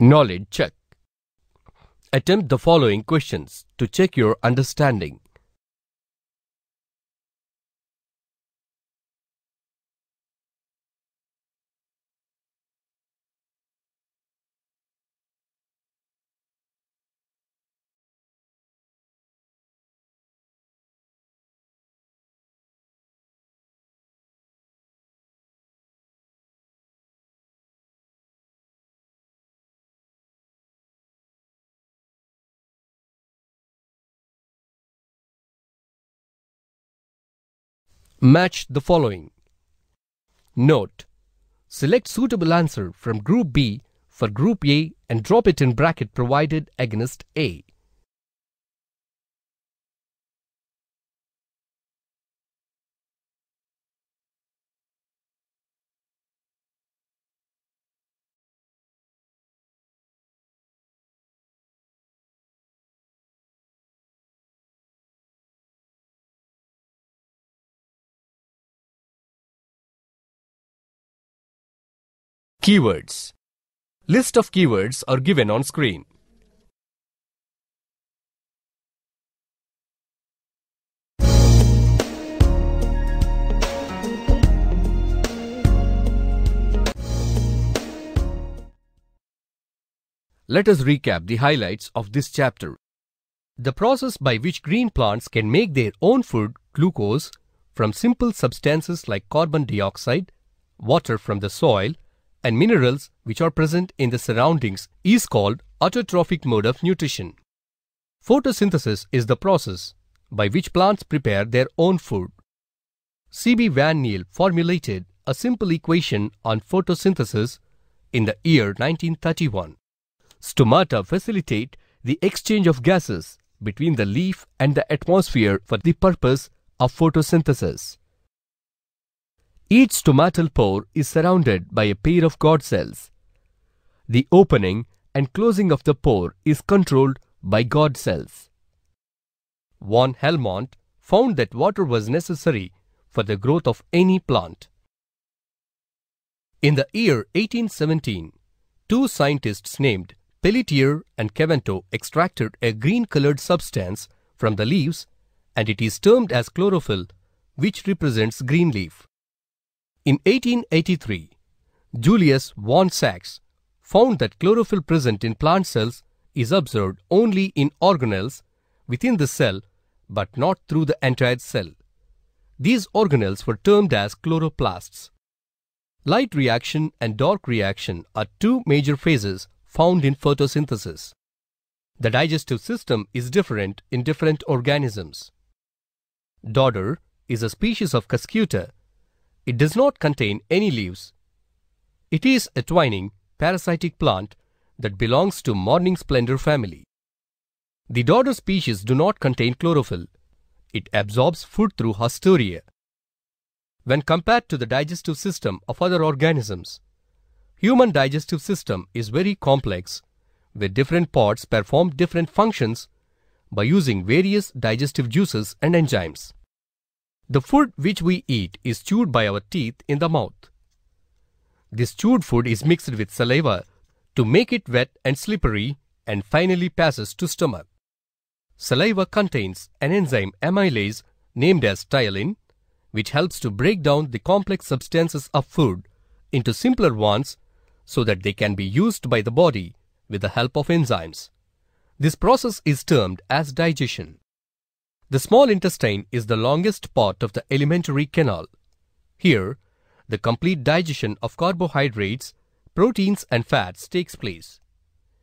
Knowledge check. Attempt the following questions to check your understanding. Match the following. Note: select suitable answer from Group B for Group A and drop it in bracket provided against A. Keywords. List of keywords are given on screen. Let us recap the highlights of this chapter. The process by which green plants can make their own food, glucose, from simple substances like carbon dioxide, water from the soil, and minerals which are present in the surroundings is called autotrophic mode of nutrition. Photosynthesis is the process by which plants prepare their own food. C B van Niel formulated a simple equation on photosynthesis in the year nineteen thirty-one. Stomata facilitate the exchange of gases between the leaf and the atmosphere for the purpose of photosynthesis. Each stomatal pore is surrounded by a pair of God cells. The opening and closing of the pore is controlled by God cells. Van Helmont found that water was necessary for the growth of any plant. In the year eighteen seventeen, two scientists named Pelletier and Caventou extracted a green-colored substance from the leaves, and it is termed as chlorophyll, which represents green leaf. In eighteen eighty-three, Julius von Sachs found that chlorophyll present in plant cells is observed only in organelles within the cell but not through the entire cell. These organelles were termed as chloroplasts. Light reaction and dark reaction are two major phases found in photosynthesis. The digestive system is different in different organisms. Dodder is a species of Cuscuta. It does not contain any leaves. It is a twining, parasitic plant that belongs to morning splendor family. The dodder species do not contain chlorophyll. It absorbs food through hostoria. When compared to the digestive system of other organisms, human digestive system is very complex, where different parts perform different functions by using various digestive juices and enzymes. The food which we eat is chewed by our teeth in the mouth. This chewed food is mixed with saliva to make it wet and slippery and finally passes to stomach. Saliva contains an enzyme amylase named as tyelin, which helps to break down the complex substances of food into simpler ones so that they can be used by the body with the help of enzymes. This process is termed as digestion. The small intestine is the longest part of the alimentary canal. Here, the complete digestion of carbohydrates, proteins and fats takes place.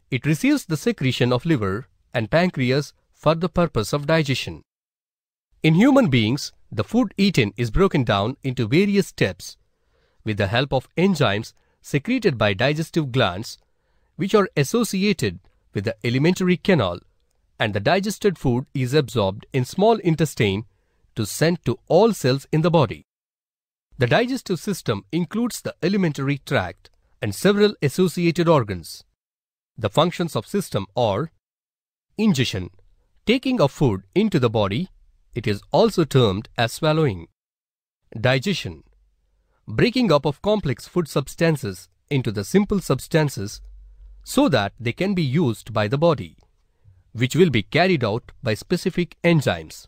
It receives the secretion of liver and pancreas for the purpose of digestion. In human beings, the food eaten is broken down into various steps with the help of enzymes secreted by digestive glands, which are associated with the alimentary canal, and the digested food is absorbed in small intestine to send to all cells in the body. The digestive system includes the alimentary tract and several associated organs. The functions of system are ingestion, taking of food into the body. It is also termed as swallowing. Digestion, breaking up of complex food substances into the simple substances so that they can be used by the body, which will be carried out by specific enzymes.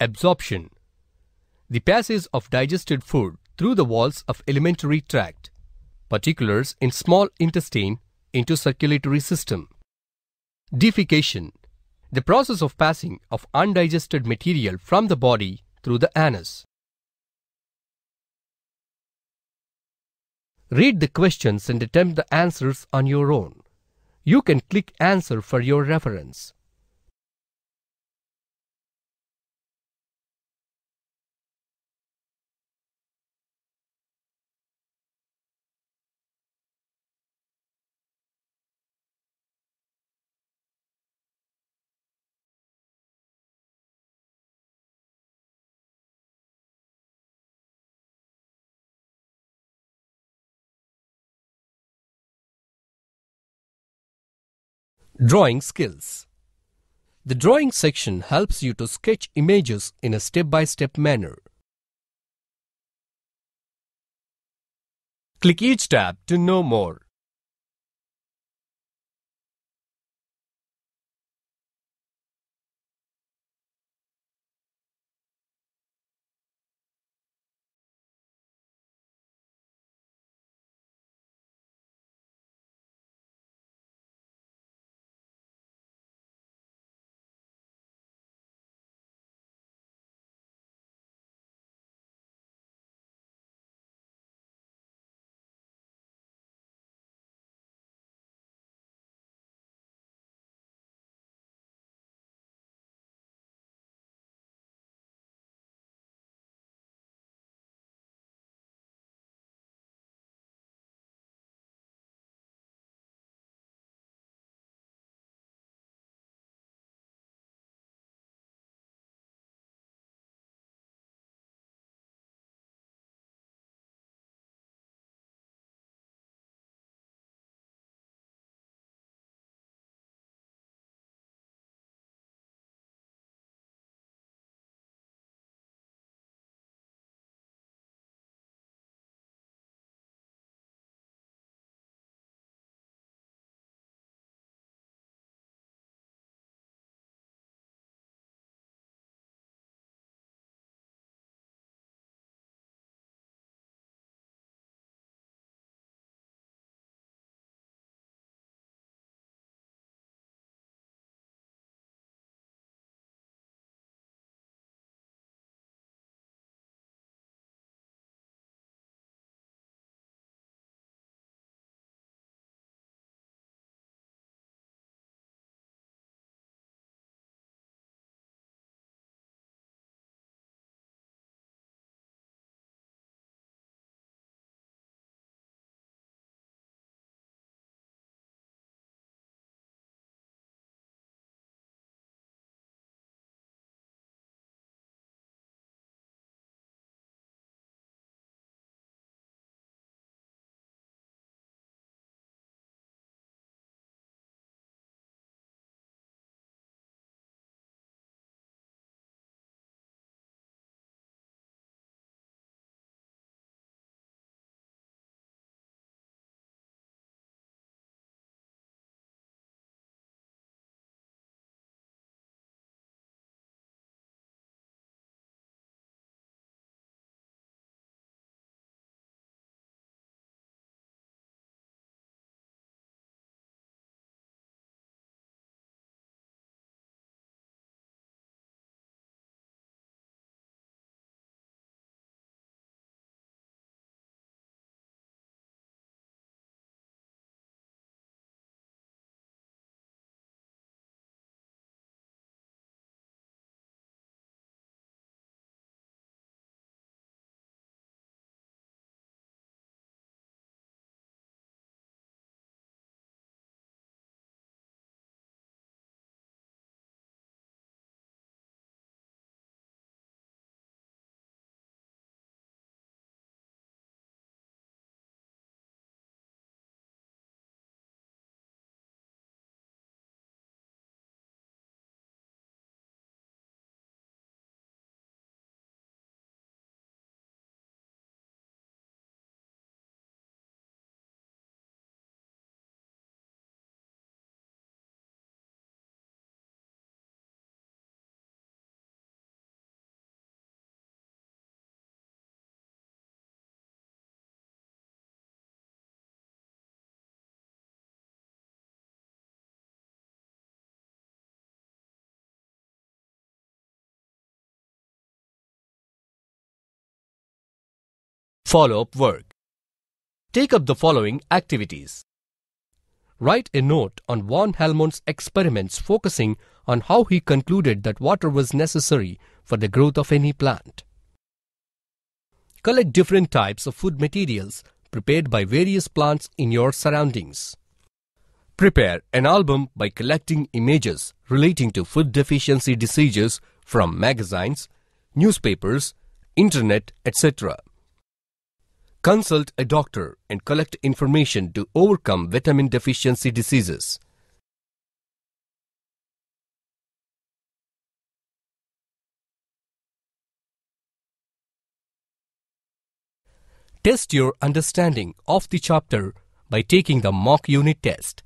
Absorption, the passage of digested food through the walls of alimentary tract, particulars in small intestine into circulatory system. Defecation, the process of passing of undigested material from the body through the anus. Read the questions and attempt the answers on your own. You can click answer for your reference. Drawing skills. The drawing section helps you to sketch images in a step-by-step manner. Click each tab to know more. Follow-up work. Take up the following activities. Write a note on Van Helmont's experiments focusing on how he concluded that water was necessary for the growth of any plant. Collect different types of food materials prepared by various plants in your surroundings. Prepare an album by collecting images relating to food deficiency diseases from magazines, newspapers, internet, et cetera. Consult a doctor and collect information to overcome vitamin deficiency diseases. Test your understanding of the chapter by taking the mock unit test.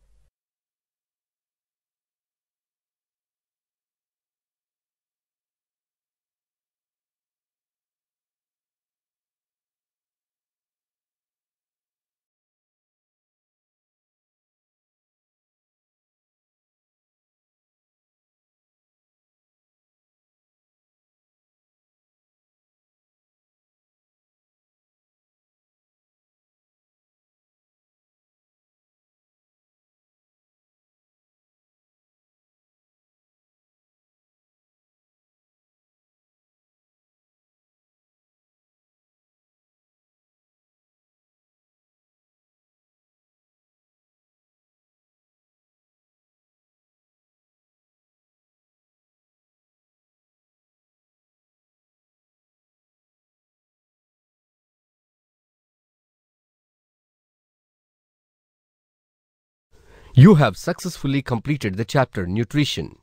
You have successfully completed the chapter Nutrition.